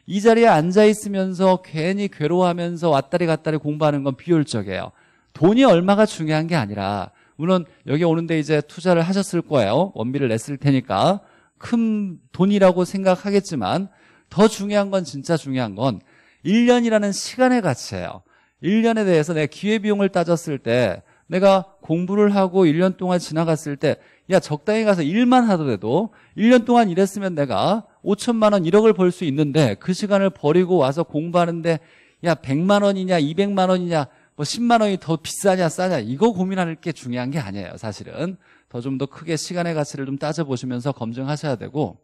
이 자리에 앉아있으면서 괜히 괴로워하면서 왔다리 갔다리 공부하는 건 비효율적이에요. 돈이 얼마가 중요한 게 아니라, 물론 여기 오는데 이제 투자를 하셨을 거예요. 원비를 냈을 테니까 큰 돈이라고 생각하겠지만, 더 중요한 건, 진짜 중요한 건 일 년이라는 시간의 가치예요. 일 년에 대해서 내가 기회비용을 따졌을 때, 내가 공부를 하고 일 년 동안 지나갔을 때, 야, 적당히 가서 일만 하더라도 일 년 동안 일했으면 내가 오천만 원, 일억을 벌 수 있는데, 그 시간을 버리고 와서 공부하는데 야, 백만 원이냐 이백만 원이냐 뭐 십만 원이 더 비싸냐 싸냐 이거 고민할 게 중요한 게 아니에요. 사실은 더 좀 더 크게 시간의 가치를 좀 따져보시면서 검증하셔야 되고,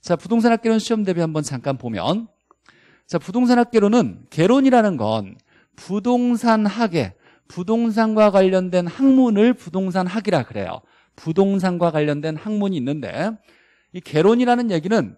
자, 부동산학개론 시험 대비 한번 잠깐 보면, 자, 부동산학개론은 개론이라는 건 부동산학에, 부동산과 관련된 학문을 부동산학이라 그래요. 부동산과 관련된 학문이 있는데, 이 개론이라는 얘기는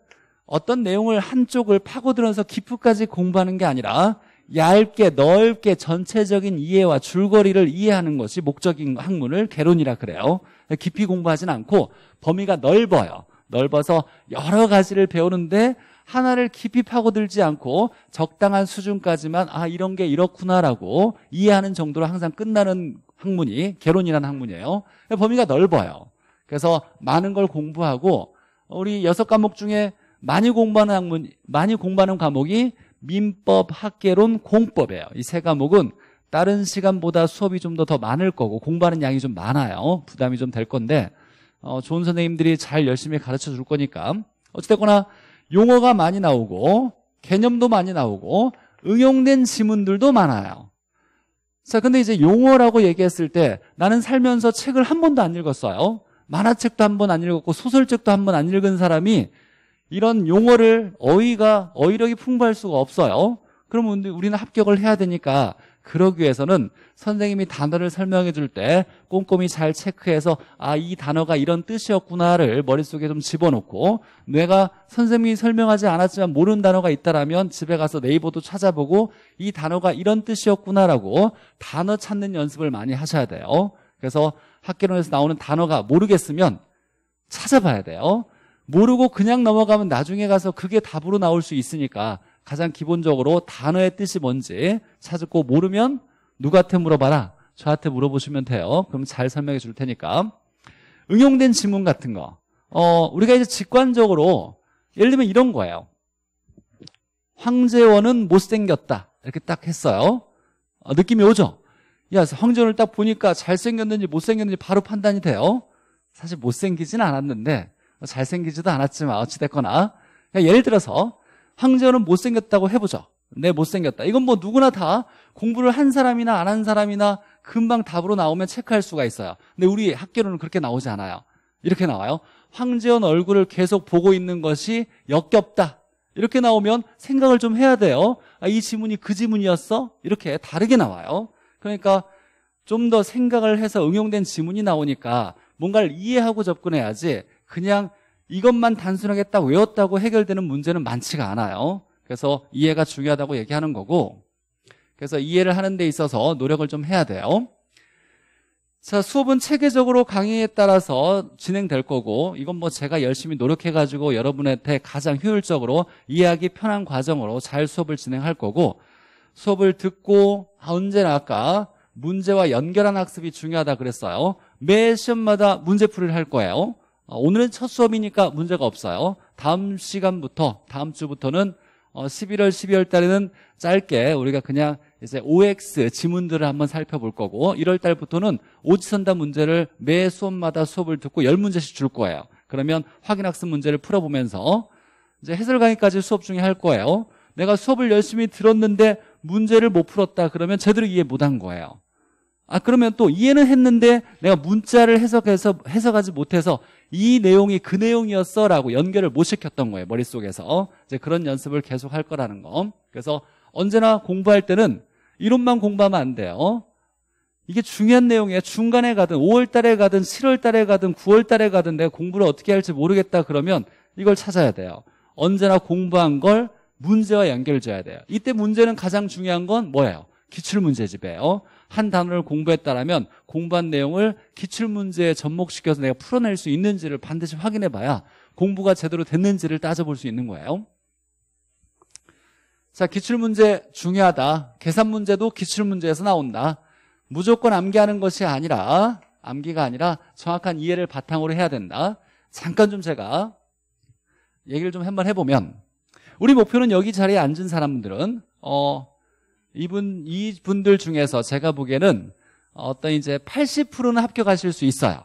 어떤 내용을 한쪽을 파고들어서 깊이까지 공부하는 게 아니라 얇게 넓게 전체적인 이해와 줄거리를 이해하는 것이 목적인 학문을 개론이라 그래요. 깊이 공부하진 않고 범위가 넓어요. 넓어서 여러 가지를 배우는데 하나를 깊이 파고들지 않고 적당한 수준까지만 아 이런 게 이렇구나라고 이해하는 정도로 항상 끝나는 학문이 개론이라는 학문이에요. 범위가 넓어요. 그래서 많은 걸 공부하고 우리 여섯 과목 중에 많이 공부하는 학문, 많이 공부하는 과목이 민법, 학개론, 공법이에요. 이 세 과목은 다른 시간보다 수업이 좀 더 더 많을 거고 공부하는 양이 좀 많아요. 부담이 좀 될 건데 어, 좋은 선생님들이 잘 열심히 가르쳐 줄 거니까 어찌됐거나 용어가 많이 나오고 개념도 많이 나오고 응용된 지문들도 많아요. 자, 근데 이제 용어라고 얘기했을 때 나는 살면서 책을 한 번도 안 읽었어요. 만화책도 한 번 안 읽었고 소설책도 한 번 안 읽은 사람이 이런 용어를 어휘가 어휘력이 풍부할 수가 없어요. 그러면 우리는 합격을 해야 되니까 그러기 위해서는 선생님이 단어를 설명해 줄 때 꼼꼼히 잘 체크해서 아, 이 단어가 이런 뜻이었구나를 머릿속에 좀 집어넣고 내가 선생님이 설명하지 않았지만 모르는 단어가 있다라면 집에 가서 네이버도 찾아보고 이 단어가 이런 뜻이었구나라고 단어 찾는 연습을 많이 하셔야 돼요. 그래서 학개론에서 나오는 단어가 모르겠으면 찾아봐야 돼요. 모르고 그냥 넘어가면 나중에 가서 그게 답으로 나올 수 있으니까 가장 기본적으로 단어의 뜻이 뭔지 찾고 모르면 누구한테 물어봐라. 저한테 물어보시면 돼요. 그럼 잘 설명해 줄 테니까. 응용된 지문 같은 거. 어, 우리가 이제 직관적으로 예를 들면 이런 거예요. 황재원은 못생겼다. 이렇게 딱 했어요. 어, 느낌이 오죠? 야, 황재원을 딱 보니까 잘생겼는지 못생겼는지 바로 판단이 돼요. 사실 못생기진 않았는데 잘생기지도 않았지만 어찌됐거나 예를 들어서 황재원은 못생겼다고 해보죠. 네, 못생겼다. 이건 뭐 누구나 다 공부를 한 사람이나 안 한 사람이나 금방 답으로 나오면 체크할 수가 있어요. 근데 우리 학개론은 그렇게 나오지 않아요. 이렇게 나와요. 황재원 얼굴을 계속 보고 있는 것이 역겹다. 이렇게 나오면 생각을 좀 해야 돼요. 아, 이 지문이 그 지문이었어? 이렇게 다르게 나와요. 그러니까 좀 더 생각을 해서 응용된 지문이 나오니까 뭔가를 이해하고 접근해야지 그냥 이것만 단순하게 딱 외웠다고 해결되는 문제는 많지가 않아요. 그래서 이해가 중요하다고 얘기하는 거고 그래서 이해를 하는 데 있어서 노력을 좀 해야 돼요. 자, 수업은 체계적으로 강의에 따라서 진행될 거고 이건 뭐 제가 열심히 노력해가지고 여러분한테 가장 효율적으로 이해하기 편한 과정으로 잘 수업을 진행할 거고 수업을 듣고 언제나 아까 문제와 연결한 학습이 중요하다 그랬어요. 매 시험마다 문제풀이를 할 거예요. 오늘은 첫 수업이니까 문제가 없어요. 다음 시간부터, 다음 주부터는 십일월, 십이월 달에는 짧게 우리가 그냥 이제 오엑스 지문들을 한번 살펴볼 거고 일월 달부터는 오지선다 문제를 매 수업마다 수업을 듣고 열 문제씩 줄 거예요. 그러면 확인학습 문제를 풀어보면서 이제 해설 강의까지 수업 중에 할 거예요. 내가 수업을 열심히 들었는데 문제를 못 풀었다 그러면 제대로 이해 못한 거예요. 아, 그러면 또 이해는 했는데 내가 문자를 해석해서 해석하지 못해서 이 내용이 그 내용이었어 라고 연결을 못 시켰던 거예요. 머릿속에서 이제 그런 연습을 계속 할 거라는 거. 그래서 언제나 공부할 때는 이론만 공부하면 안 돼요. 이게 중요한 내용이에요. 중간에 가든 오월 달에 가든 칠월 달에 가든 구월 달에 가든 내가 공부를 어떻게 할지 모르겠다 그러면 이걸 찾아야 돼요. 언제나 공부한 걸 문제와 연결져야 돼요. 이때 문제는 가장 중요한 건 뭐예요? 기출문제집이에요. 한 단어를 공부했다라면 공부한 내용을 기출문제에 접목시켜서 내가 풀어낼 수 있는지를 반드시 확인해봐야 공부가 제대로 됐는지를 따져볼 수 있는 거예요. 자, 기출문제 중요하다. 계산문제도 기출문제에서 나온다. 무조건 암기하는 것이 아니라 암기가 아니라 정확한 이해를 바탕으로 해야 된다. 잠깐 좀 제가 얘기를 좀 한번 해보면 우리 목표는 여기 자리에 앉은 사람들은 어. 이분, 이분들 중에서 제가 보기에는 어떤 이제 팔십 퍼센트는 합격하실 수 있어요.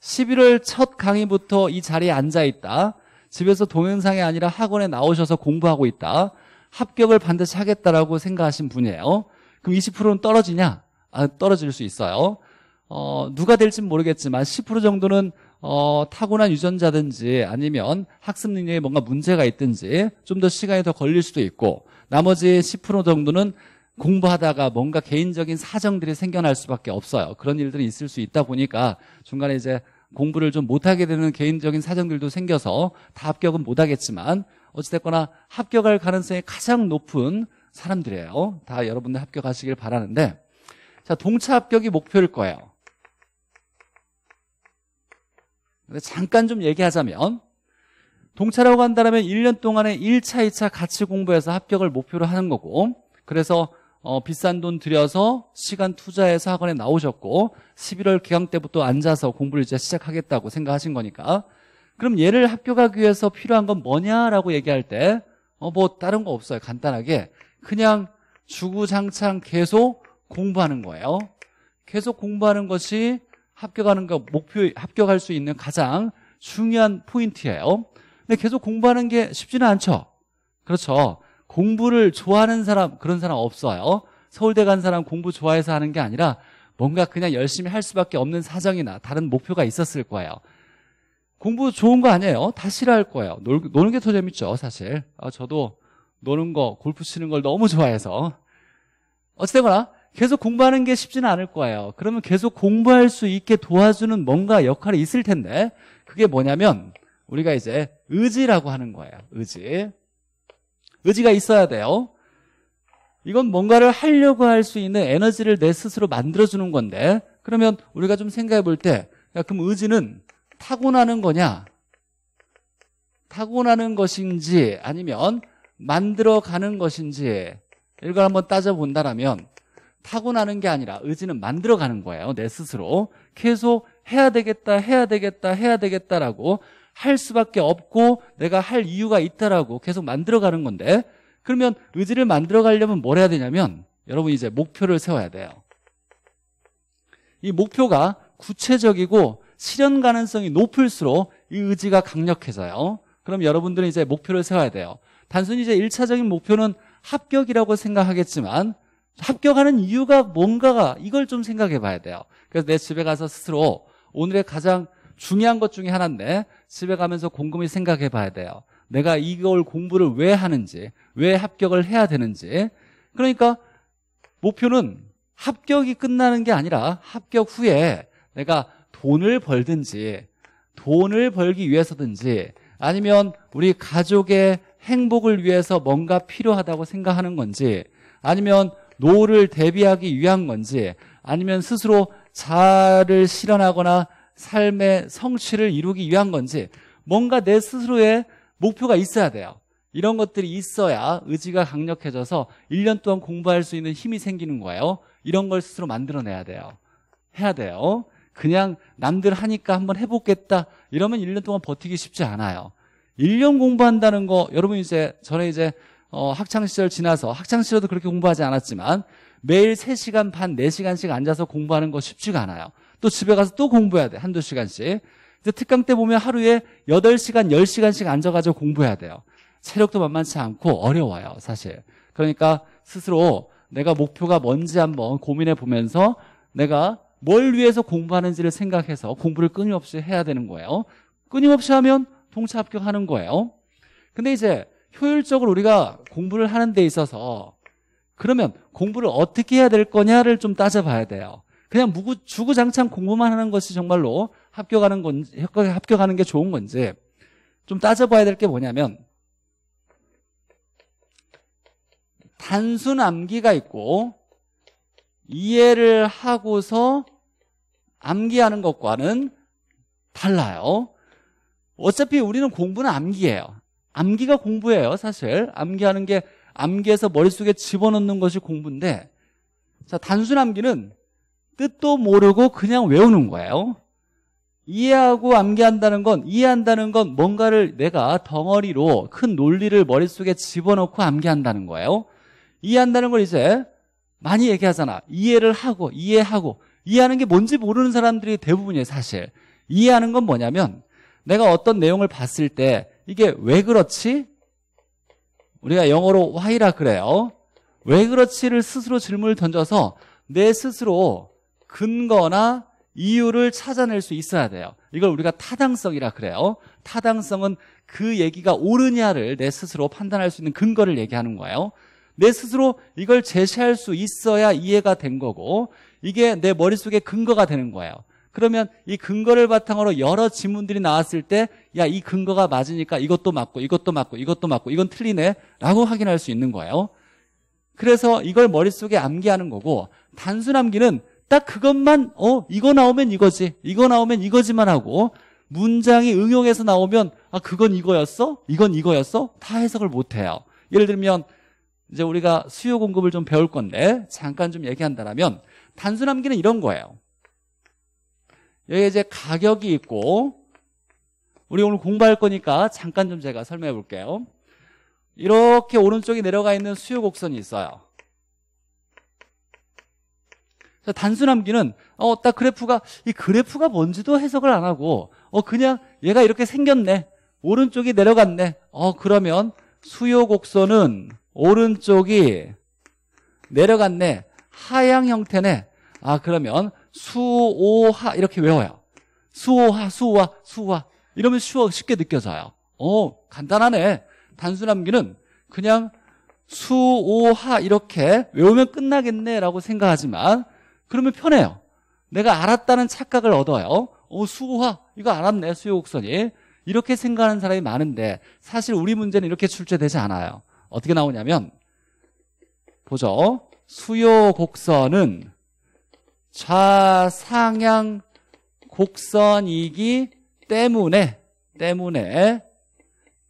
십일월 첫 강의부터 이 자리에 앉아있다. 집에서 동영상이 아니라 학원에 나오셔서 공부하고 있다. 합격을 반드시 하겠다라고 생각하신 분이에요. 그럼 이십 퍼센트는 떨어지냐? 아, 떨어질 수 있어요. 어, 누가 될진 모르겠지만 십 퍼센트 정도는 어, 타고난 유전자든지 아니면 학습 능력에 뭔가 문제가 있든지 좀 더 시간이 더 걸릴 수도 있고 나머지 십 퍼센트 정도는 공부하다가 뭔가 개인적인 사정들이 생겨날 수밖에 없어요. 그런 일들이 있을 수 있다 보니까 중간에 이제 공부를 좀 못하게 되는 개인적인 사정들도 생겨서 다 합격은 못하겠지만 어찌됐거나 합격할 가능성이 가장 높은 사람들이에요. 다 여러분들 합격하시길 바라는데, 자, 동차 합격이 목표일 거예요. 근데 잠깐 좀 얘기하자면, 동차라고 한다면 일 년 동안에 일 차, 이 차 같이 공부해서 합격을 목표로 하는 거고, 그래서 어, 비싼 돈 들여서 시간 투자해서 학원에 나오셨고 십일월 개강 때부터 앉아서 공부를 이제 시작하겠다고 생각하신 거니까, 그럼 얘를 합격하기 위해서 필요한 건 뭐냐라고 얘기할 때 어, 뭐 다른 거 없어요. 간단하게 그냥 주구장창 계속 공부하는 거예요. 계속 공부하는 것이 합격하는 거 목표, 합격할 수 있는 가장 중요한 포인트예요. 근데 계속 공부하는 게 쉽지는 않죠. 그렇죠. 공부를 좋아하는 사람, 그런 사람 없어요. 서울대 간 사람 공부 좋아해서 하는 게 아니라 뭔가 그냥 열심히 할 수밖에 없는 사정이나 다른 목표가 있었을 거예요. 공부 좋은 거 아니에요. 다 싫어할 거예요. 놀, 노는 게 더 재밌죠, 사실. 아, 저도 노는 거, 골프 치는 걸 너무 좋아해서. 어찌되거나 계속 공부하는 게 쉽지는 않을 거예요. 그러면 계속 공부할 수 있게 도와주는 뭔가 역할이 있을 텐데, 그게 뭐냐면 우리가 이제 의지라고 하는 거예요. 의지. 의지가 있어야 돼요. 이건 뭔가를 하려고 할 수 있는 에너지를 내 스스로 만들어주는 건데, 그러면 우리가 좀 생각해 볼 때, 야, 그럼 의지는 타고나는 거냐? 타고나는 것인지 아니면 만들어가는 것인지, 이걸 한번 따져본다라면 타고나는 게 아니라 의지는 만들어가는 거예요. 내 스스로 계속 해야 되겠다, 해야 되겠다, 해야 되겠다라고 할 수밖에 없고 내가 할 이유가 있다라고 계속 만들어가는 건데, 그러면 의지를 만들어가려면 뭘 해야 되냐면 여러분 이제 목표를 세워야 돼요. 이 목표가 구체적이고 실현 가능성이 높을수록 이 의지가 강력해져요. 그럼 여러분들은 이제 목표를 세워야 돼요. 단순히 이제 일 차적인 목표는 합격이라고 생각하겠지만, 합격하는 이유가 뭔가가, 이걸 좀 생각해 봐야 돼요. 그래서 내 집에 가서 스스로 오늘의 가장 중요한 것 중에 하나인데 집에 가면서 곰곰이 생각해 봐야 돼요. 내가 이걸 공부를 왜 하는지, 왜 합격을 해야 되는지. 그러니까 목표는 합격이 끝나는 게 아니라 합격 후에 내가 돈을 벌든지, 돈을 벌기 위해서든지, 아니면 우리 가족의 행복을 위해서 뭔가 필요하다고 생각하는 건지, 아니면 노후를 대비하기 위한 건지, 아니면 스스로 자아를 실현하거나 삶의 성취를 이루기 위한 건지, 뭔가 내 스스로의 목표가 있어야 돼요. 이런 것들이 있어야 의지가 강력해져서 일 년 동안 공부할 수 있는 힘이 생기는 거예요. 이런 걸 스스로 만들어내야 돼요. 해야 돼요. 그냥 남들 하니까 한번 해보겠다 이러면 일 년 동안 버티기 쉽지 않아요. 일 년 공부한다는 거, 여러분 이제 전에 이제 어, 학창시절 지나서, 학창시절도 그렇게 공부하지 않았지만 매일 세 시간 반, 네 시간씩 앉아서 공부하는 거 쉽지가 않아요. 또 집에 가서 또 공부해야 돼, 한두 시간씩. 이제 특강 때 보면 하루에 여덟 시간, 열 시간씩 앉아가지고 공부해야 돼요. 체력도 만만치 않고 어려워요, 사실. 그러니까 스스로 내가 목표가 뭔지 한번 고민해 보면서 내가 뭘 위해서 공부하는지를 생각해서 공부를 끊임없이 해야 되는 거예요. 끊임없이 하면 동차 합격하는 거예요. 근데 이제 효율적으로 우리가 공부를 하는 데 있어서 그러면 공부를 어떻게 해야 될 거냐를 좀 따져봐야 돼요. 그냥 무구, 주구장창 공부만 하는 것이 정말로 합격하는 건지, 합격하는 게 좋은 건지 좀 따져봐야 될 게 뭐냐면, 단순 암기가 있고 이해를 하고서 암기하는 것과는 달라요. 어차피 우리는 공부는 암기예요. 암기가 공부예요, 사실. 암기하는 게, 암기해서 머릿속에 집어넣는 것이 공부인데, 자, 단순 암기는 뜻도 모르고 그냥 외우는 거예요. 이해하고 암기한다는 건, 이해한다는 건 뭔가를 내가 덩어리로 큰 논리를 머릿속에 집어넣고 암기한다는 거예요. 이해한다는 걸 이제 많이 얘기하잖아. 이해를 하고, 이해하고. 이해하는 게 뭔지 모르는 사람들이 대부분이에요, 사실. 이해하는 건 뭐냐면 내가 어떤 내용을 봤을 때 이게 왜 그렇지? 우리가 영어로 why라 그래요. 왜 그렇지를 스스로 질문을 던져서 내 스스로 근거나 이유를 찾아낼 수 있어야 돼요. 이걸 우리가 타당성이라 그래요. 타당성은 그 얘기가 옳으냐를 내 스스로 판단할 수 있는 근거를 얘기하는 거예요. 내 스스로 이걸 제시할 수 있어야 이해가 된 거고, 이게 내 머릿속에 근거가 되는 거예요. 그러면 이 근거를 바탕으로 여러 지문들이 나왔을 때 야, 이 근거가 맞으니까 이것도 맞고 이것도 맞고 이것도 맞고 이건 틀리네 라고 확인할 수 있는 거예요. 그래서 이걸 머릿속에 암기하는 거고, 단순 암기는 딱 그것만 어 이거 나오면 이거지 이거 나오면 이거지만 하고 문장이 응용해서 나오면 아 그건 이거였어? 이건 이거였어? 다 해석을 못해요. 예를 들면 이제 우리가 수요 공급을 좀 배울 건데 잠깐 좀 얘기한다면 단순 암기는 이런 거예요. 여기 이제 가격이 있고, 우리 오늘 공부할 거니까 잠깐 좀 제가 설명해 볼게요. 이렇게 오른쪽에 내려가 있는 수요 곡선이 있어요. 단순 암기는 어, 딱 그래프가 이 그래프가 뭔지도 해석을 안 하고 어 그냥 얘가 이렇게 생겼네, 오른쪽이 내려갔네, 어 그러면 수요 곡선은 오른쪽이 내려갔네, 하향 형태네, 아 그러면 수오하 이렇게 외워요. 수오하 수오하 수오하 이러면 쉬워, 쉽게 느껴져요. 어 간단하네. 단순 암기는 그냥 수오하 이렇게 외우면 끝나겠네라고 생각하지만 그러면 편해요. 내가 알았다는 착각을 얻어요. 어, 수호화 이거 알았네, 수요곡선이. 이렇게 생각하는 사람이 많은데 사실 우리 문제는 이렇게 출제되지 않아요. 어떻게 나오냐면 보죠. 수요곡선은 좌상향 곡선이기 때문에 때문에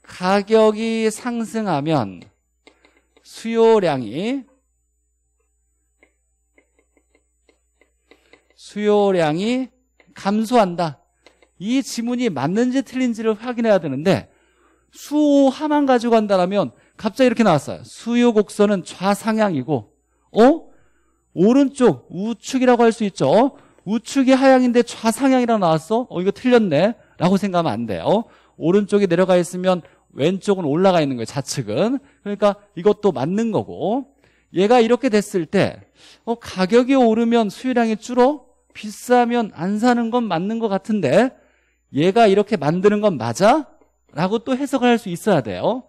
가격이 상승하면 수요량이 수요량이 감소한다. 이 지문이 맞는지 틀린지를 확인해야 되는데 수오하만 가지고 간다라면 갑자기 이렇게 나왔어요. 수요 곡선은 좌상향이고 어? 오른쪽 우측이라고 할 수 있죠. 우측이 하향인데 좌상향이라고 나왔어? 어 이거 틀렸네 라고 생각하면 안 돼요. 오른쪽이 내려가 있으면 왼쪽은 올라가 있는 거예요, 좌측은. 그러니까 이것도 맞는 거고, 얘가 이렇게 됐을 때 어 가격이 오르면 수요량이 줄어? 비싸면 안 사는 건 맞는 것 같은데 얘가 이렇게 만드는 건 맞아? 라고 또 해석을 할 수 있어야 돼요.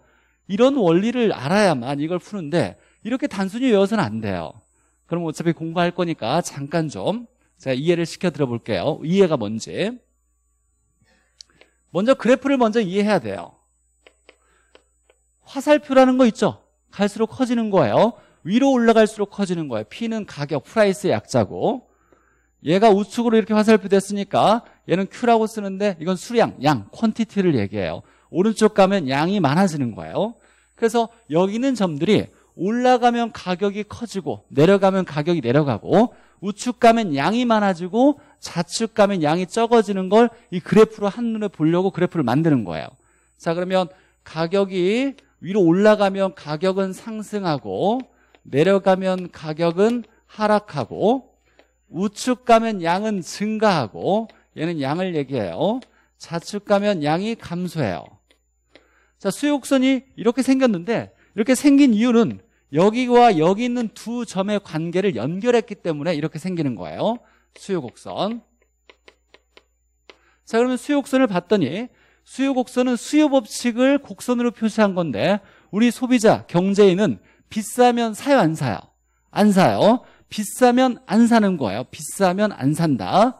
이런 원리를 알아야만 이걸 푸는데 이렇게 단순히 외워서는 안 돼요. 그럼 어차피 공부할 거니까 잠깐 좀 제가 이해를 시켜드려 볼게요. 이해가 뭔지. 먼저 그래프를 먼저 이해해야 돼요. 화살표라는 거 있죠? 갈수록 커지는 거예요. 위로 올라갈수록 커지는 거예요. P는 가격, 프라이스의 약자고, 얘가 우측으로 이렇게 화살표 됐으니까 얘는 Q라고 쓰는데 이건 수량, 양, 퀀티티를 얘기해요. 오른쪽 가면 양이 많아지는 거예요. 그래서 여기 있는 점들이 올라가면 가격이 커지고 내려가면 가격이 내려가고 우측 가면 양이 많아지고 좌측 가면 양이 적어지는 걸 이 그래프로 한눈에 보려고 그래프를 만드는 거예요. 자, 그러면 가격이 위로 올라가면 가격은 상승하고 내려가면 가격은 하락하고 우측 가면 양은 증가하고, 얘는 양을 얘기해요. 좌측 가면 양이 감소해요. 자, 수요곡선이 이렇게 생겼는데 이렇게 생긴 이유는 여기와 여기 있는 두 점의 관계를 연결했기 때문에 이렇게 생기는 거예요, 수요곡선. 자, 그러면 수요곡선을 봤더니 수요곡선은 수요법칙을 곡선으로 표시한 건데 우리 소비자, 경제인은 비싸면 사요, 안 사요? 안 사요. 비싸면 안 사는 거예요. 비싸면 안 산다.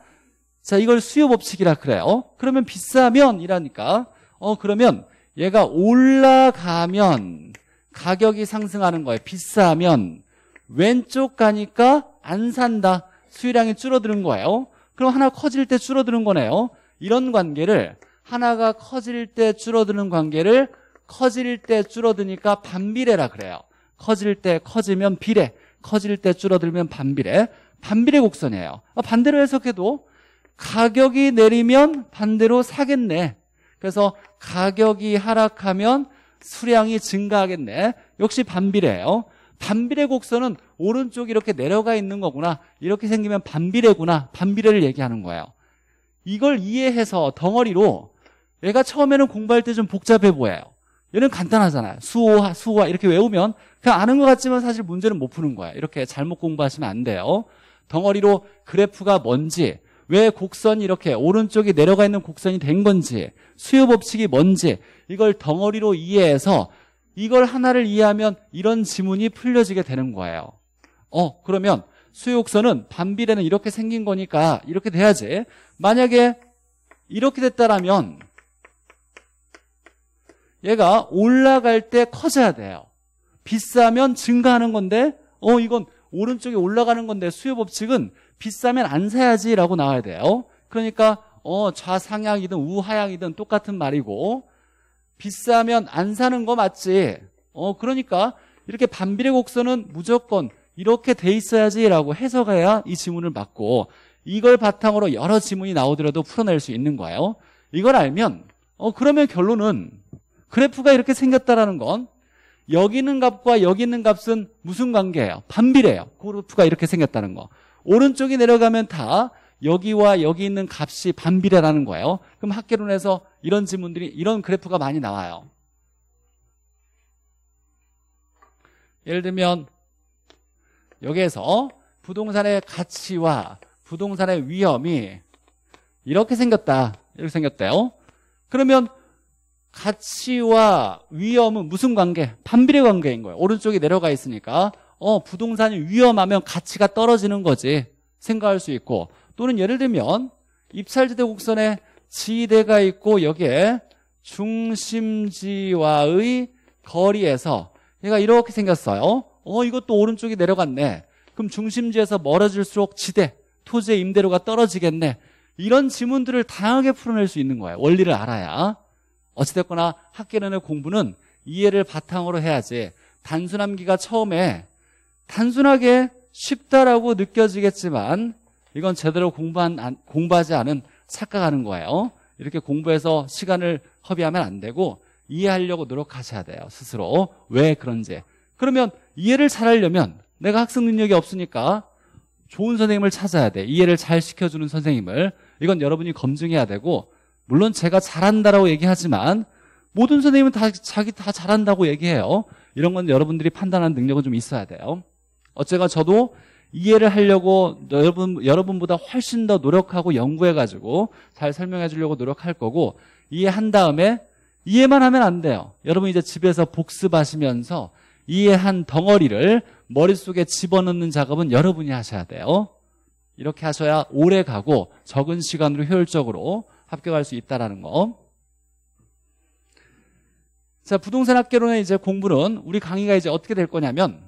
자, 이걸 수요법칙이라 그래요. 그러면 비싸면 이라니까 어 그러면 얘가 올라가면 가격이 상승하는 거예요. 비싸면 왼쪽 가니까 안 산다. 수요량이 줄어드는 거예요. 그럼 하나 커질 때 줄어드는 거네요. 이런 관계를 하나가 커질 때 줄어드는 관계를 커질 때 줄어드니까 반비례라 그래요. 커질 때 커지면 비례, 커질 때 줄어들면 반비례, 반비례 곡선이에요. 반대로 해석해도 가격이 내리면 반대로 사겠네. 그래서 가격이 하락하면 수량이 증가하겠네. 역시 반비례예요. 반비례 곡선은 오른쪽이 이렇게 내려가 있는 거구나, 이렇게 생기면 반비례구나, 반비례를 얘기하는 거예요. 이걸 이해해서 덩어리로, 얘가 처음에는 공부할 때 좀 복잡해 보여요. 얘는 간단하잖아요. 수호화, 수호화 이렇게 외우면 그냥 아는 것 같지만 사실 문제는 못 푸는 거야. 이렇게 잘못 공부하시면 안 돼요. 덩어리로 그래프가 뭔지, 왜 곡선이 이렇게 오른쪽이 내려가 있는 곡선이 된 건지, 수요 법칙이 뭔지, 이걸 덩어리로 이해해서 이걸 하나를 이해하면 이런 지문이 풀려지게 되는 거예요. 어 그러면 수요욕설은 반비례는 이렇게 생긴 거니까 이렇게 돼야지. 만약에 이렇게 됐다라면 얘가 올라갈 때 커져야 돼요. 비싸면 증가하는 건데 어 이건 오른쪽에 올라가는 건데 수요 법칙은 비싸면 안 사야지 라고 나와야 돼요. 그러니까 어 좌상향이든 우하향이든 똑같은 말이고 비싸면 안 사는 거 맞지. 어 그러니까 이렇게 반비례 곡선은 무조건 이렇게 돼 있어야지 라고 해석해야 이 지문을 맞고 이걸 바탕으로 여러 지문이 나오더라도 풀어낼 수 있는 거예요. 이걸 알면 어 그러면 결론은 그래프가 이렇게 생겼다라는 건 여기 있는 값과 여기 있는 값은 무슨 관계예요? 반비례예요. 그래프가 이렇게 생겼다는 거. 오른쪽이 내려가면 다 여기와 여기 있는 값이 반비례라는 거예요. 그럼 학개론에서 이런 지문들이 이런 그래프가 많이 나와요. 예를 들면 여기에서 부동산의 가치와 부동산의 위험이 이렇게 생겼다. 이렇게 생겼대요. 그러면 가치와 위험은 무슨 관계? 반비례 관계인 거예요. 오른쪽이 내려가 있으니까 어 부동산이 위험하면 가치가 떨어지는 거지 생각할 수 있고, 또는 예를 들면 입찰지대 곡선에 지대가 있고 여기에 중심지와의 거리에서 얘가 이렇게 생겼어요. 어 이것도 오른쪽이 내려갔네. 그럼 중심지에서 멀어질수록 지대, 토지의 임대료가 떨어지겠네. 이런 지문들을 다양하게 풀어낼 수 있는 거예요. 원리를 알아야. 어찌됐거나 학개론의 공부는 이해를 바탕으로 해야지 단순 암기가 처음에 단순하게 쉽다라고 느껴지겠지만 이건 제대로 공부한, 공부하지 않은 착각하는 거예요. 이렇게 공부해서 시간을 허비하면 안 되고 이해하려고 노력하셔야 돼요. 스스로 왜 그런지. 그러면 이해를 잘하려면 내가 학습 능력이 없으니까 좋은 선생님을 찾아야 돼. 이해를 잘 시켜주는 선생님을. 이건 여러분이 검증해야 되고, 물론 제가 잘한다라고 얘기하지만 모든 선생님은 다 자기 다 잘한다고 얘기해요. 이런 건 여러분들이 판단하는 능력은 좀 있어야 돼요. 어째가 저도 이해를 하려고 여러분, 여러분보다 훨씬 더 노력하고 연구해가지고 잘 설명해 주려고 노력할 거고, 이해한 다음에 이해만 하면 안 돼요. 여러분 이제 집에서 복습하시면서 이해한 덩어리를 머릿속에 집어넣는 작업은 여러분이 하셔야 돼요. 이렇게 하셔야 오래 가고 적은 시간으로 효율적으로 합격할 수 있다라는 거. 자, 부동산 학개론의 이제 공부는 우리 강의가 이제 어떻게 될 거냐면,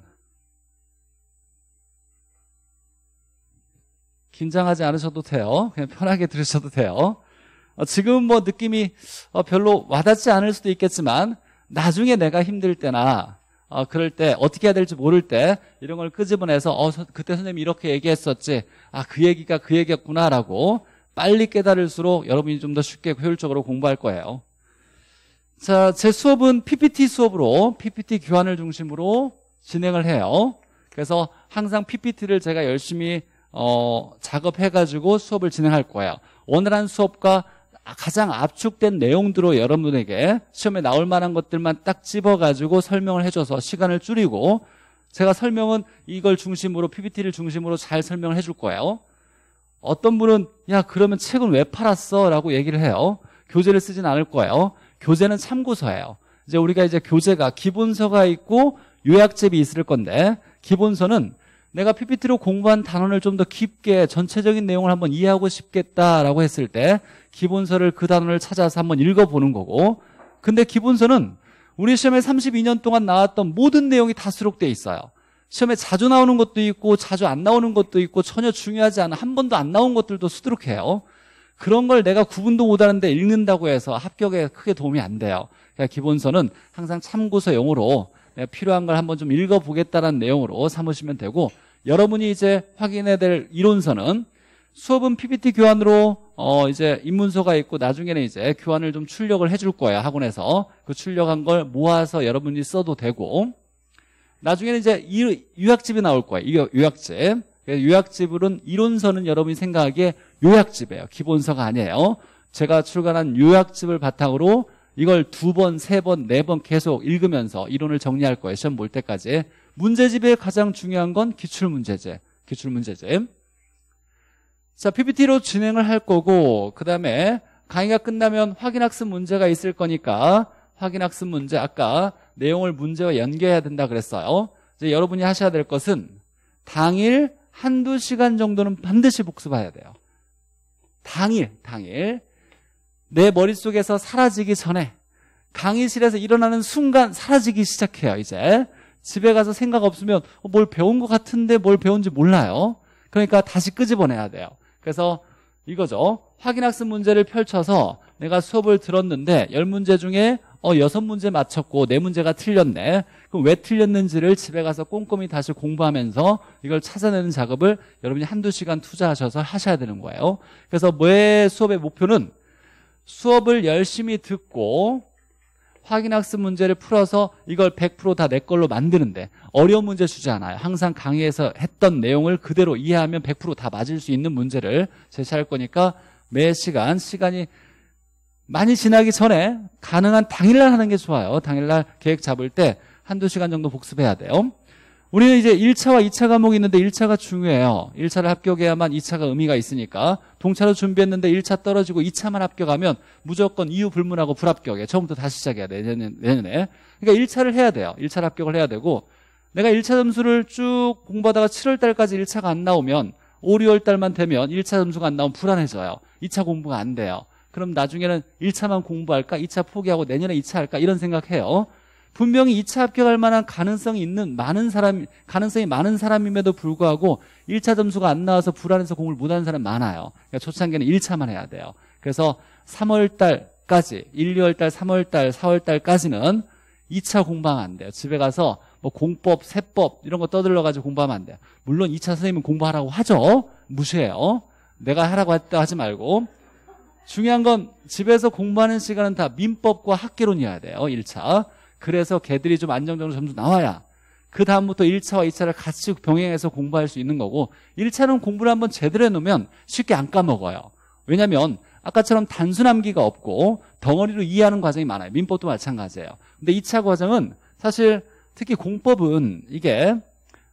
긴장하지 않으셔도 돼요. 그냥 편하게 들으셔도 돼요. 어, 지금 뭐 느낌이 어, 별로 와닿지 않을 수도 있겠지만 나중에 내가 힘들 때나 어, 그럴 때 어떻게 해야 될지 모를 때 이런 걸 끄집어내서 어, 서, 그때 선생님이 이렇게 얘기했었지. 아, 그 얘기가 그 얘기였구나라고 빨리 깨달을수록 여러분이 좀 더 쉽게 효율적으로 공부할 거예요. 자, 제 수업은 피피티 수업으로 피피티 교환을 중심으로 진행을 해요. 그래서 항상 피피티를 제가 열심히 어, 작업해가지고 수업을 진행할 거예요. 오늘 한 수업과 가장 압축된 내용들로 여러분에게 시험에 나올 만한 것들만 딱 집어가지고 설명을 해줘서 시간을 줄이고, 제가 설명은 이걸 중심으로 피피티를 중심으로 잘 설명을 해줄 거예요. 어떤 분은 야 그러면 책은 왜 팔았어? 라고 얘기를 해요. 교재를 쓰진 않을 거예요. 교재는 참고서예요. 이제 우리가 이제 교재가 기본서가 있고 요약집이 있을 건데, 기본서는 내가 피피티로 공부한 단원을 좀 더 깊게 전체적인 내용을 한번 이해하고 싶겠다라고 했을 때 기본서를 그 단원을 찾아서 한번 읽어보는 거고, 근데 기본서는 우리 시험에 삼십이 년 동안 나왔던 모든 내용이 다 수록돼 있어요. 시험에 자주 나오는 것도 있고 자주 안 나오는 것도 있고 전혀 중요하지 않은 한 번도 안 나온 것들도 수두룩해요. 그런 걸 내가 구분도 못하는데 읽는다고 해서 합격에 크게 도움이 안 돼요. 그러니까 기본서는 항상 참고서용으로 내가 필요한 걸 한번 좀 읽어보겠다는 내용으로 삼으시면 되고, 여러분이 이제 확인해야 될 이론서는 수업은 피피티 교환으로 어 이제 입문서가 있고 나중에는 이제 교환을 좀 출력을 해줄 거예요. 학원에서 그 출력한 걸 모아서 여러분이 써도 되고, 나중에는 이제 요약집이 나올 거예요. 요약집. 요약집은 이론서는 여러분이 생각하기에 요약집이에요. 기본서가 아니에요. 제가 출간한 요약집을 바탕으로 이걸 두 번, 세 번, 네 번 계속 읽으면서 이론을 정리할 거예요. 시험 볼 때까지. 문제집의 가장 중요한 건 기출문제집. 기출문제집. 자, 피피티로 진행을 할 거고, 그 다음에 강의가 끝나면 확인학습 문제가 있을 거니까 확인학습 문제 아까 내용을 문제와 연계해야 된다 그랬어요. 이제 여러분이 하셔야 될 것은 당일 한두 시간 정도는 반드시 복습해야 돼요. 당일, 당일. 내 머릿속에서 사라지기 전에, 강의실에서 일어나는 순간 사라지기 시작해요. 이제 집에 가서 생각 없으면 뭘 배운 것 같은데 뭘 배운지 몰라요. 그러니까 다시 끄집어내야 돼요. 그래서 이거죠. 확인학습 문제를 펼쳐서 내가 수업을 들었는데 열 문제 중에 어, 여섯 문제 맞췄고 네 문제가 틀렸네. 그럼 왜 틀렸는지를 집에 가서 꼼꼼히 다시 공부하면서 이걸 찾아내는 작업을 여러분이 한두 시간 투자하셔서 하셔야 되는 거예요. 그래서 매 수업의 목표는 수업을 열심히 듣고 확인학습 문제를 풀어서 이걸 백 퍼센트 다 내 걸로 만드는데 어려운 문제 주지 않아요. 항상 강의에서 했던 내용을 그대로 이해하면 백 퍼센트 다 맞을 수 있는 문제를 제시할 거니까 매 시간, 시간이 많이 지나기 전에 가능한 당일날 하는 게 좋아요. 당일날 계획 잡을 때 한두 시간 정도 복습해야 돼요. 우리는 이제 일 차와 이 차 과목이 있는데 일 차가 중요해요. 일 차를 합격해야만 이 차가 의미가 있으니까 동차로 준비했는데 일 차 떨어지고 이 차만 합격하면 무조건 이유 불문하고 불합격해. 처음부터 다시 시작해야 돼. 내년에. 그러니까 일 차를 해야 돼요. 일 차를 합격을 해야 되고 내가 일 차 점수를 쭉 공부하다가 칠월 달까지 일 차가 안 나오면 오, 유월 달만 되면 일 차 점수가 안 나오면 불안해져요. 이 차 공부가 안 돼요. 그럼 나중에는 일 차만 공부할까? 이 차 포기하고 내년에 이 차 할까? 이런 생각해요. 분명히 이 차 합격할 만한 가능성이 있는 많은 사람, 가능성이 많은 사람임에도 불구하고 일 차 점수가 안 나와서 불안해서 공부를 못하는 사람 많아요. 그러니까 초창기는 일 차만 해야 돼요. 그래서 삼월 달까지, 일, 이월 달, 삼월 달, 사월 달까지는 이 차 공부하면 안 돼요. 집에 가서 뭐 공법, 세법 이런 거 떠들러가지고 공부하면 안 돼요. 물론 이 차 선생님은 공부하라고 하죠. 무시해요. 내가 하라고 했다 하지 말고. 중요한 건 집에서 공부하는 시간은 다 민법과 학개론이어야 돼요. 일 차. 그래서 걔들이 좀 안정적으로 점수 나와야 그 다음부터 일 차와 이 차를 같이 병행해서 공부할 수 있는 거고 일 차는 공부를 한번 제대로 해놓으면 쉽게 안 까먹어요. 왜냐하면 아까처럼 단순 암기가 없고 덩어리로 이해하는 과정이 많아요. 민법도 마찬가지예요. 근데 이 차 과정은 사실 특히 공법은 이게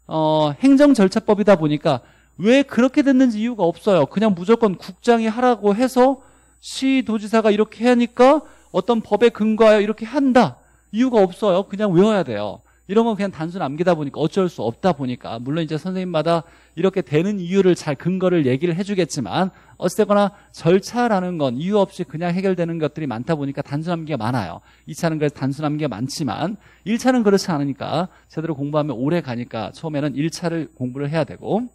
어, 행정 절차법이다 보니까 왜 그렇게 됐는지 이유가 없어요. 그냥 무조건 국장이 하라고 해서 시도지사가 이렇게 하니까 어떤 법에 근거하여 이렇게 한다. 이유가 없어요. 그냥 외워야 돼요. 이런 건 그냥 단순 암기다 보니까 어쩔 수 없다 보니까 물론 이제 선생님마다 이렇게 되는 이유를 잘 근거를 얘기를 해주겠지만 어쨌거나 절차라는 건 이유 없이 그냥 해결되는 것들이 많다 보니까 단순 암기가 많아요. 이 차는 그래서 단순 암기가 많지만 일 차는 그렇지 않으니까 제대로 공부하면 오래 가니까 처음에는 일 차를 공부를 해야 되고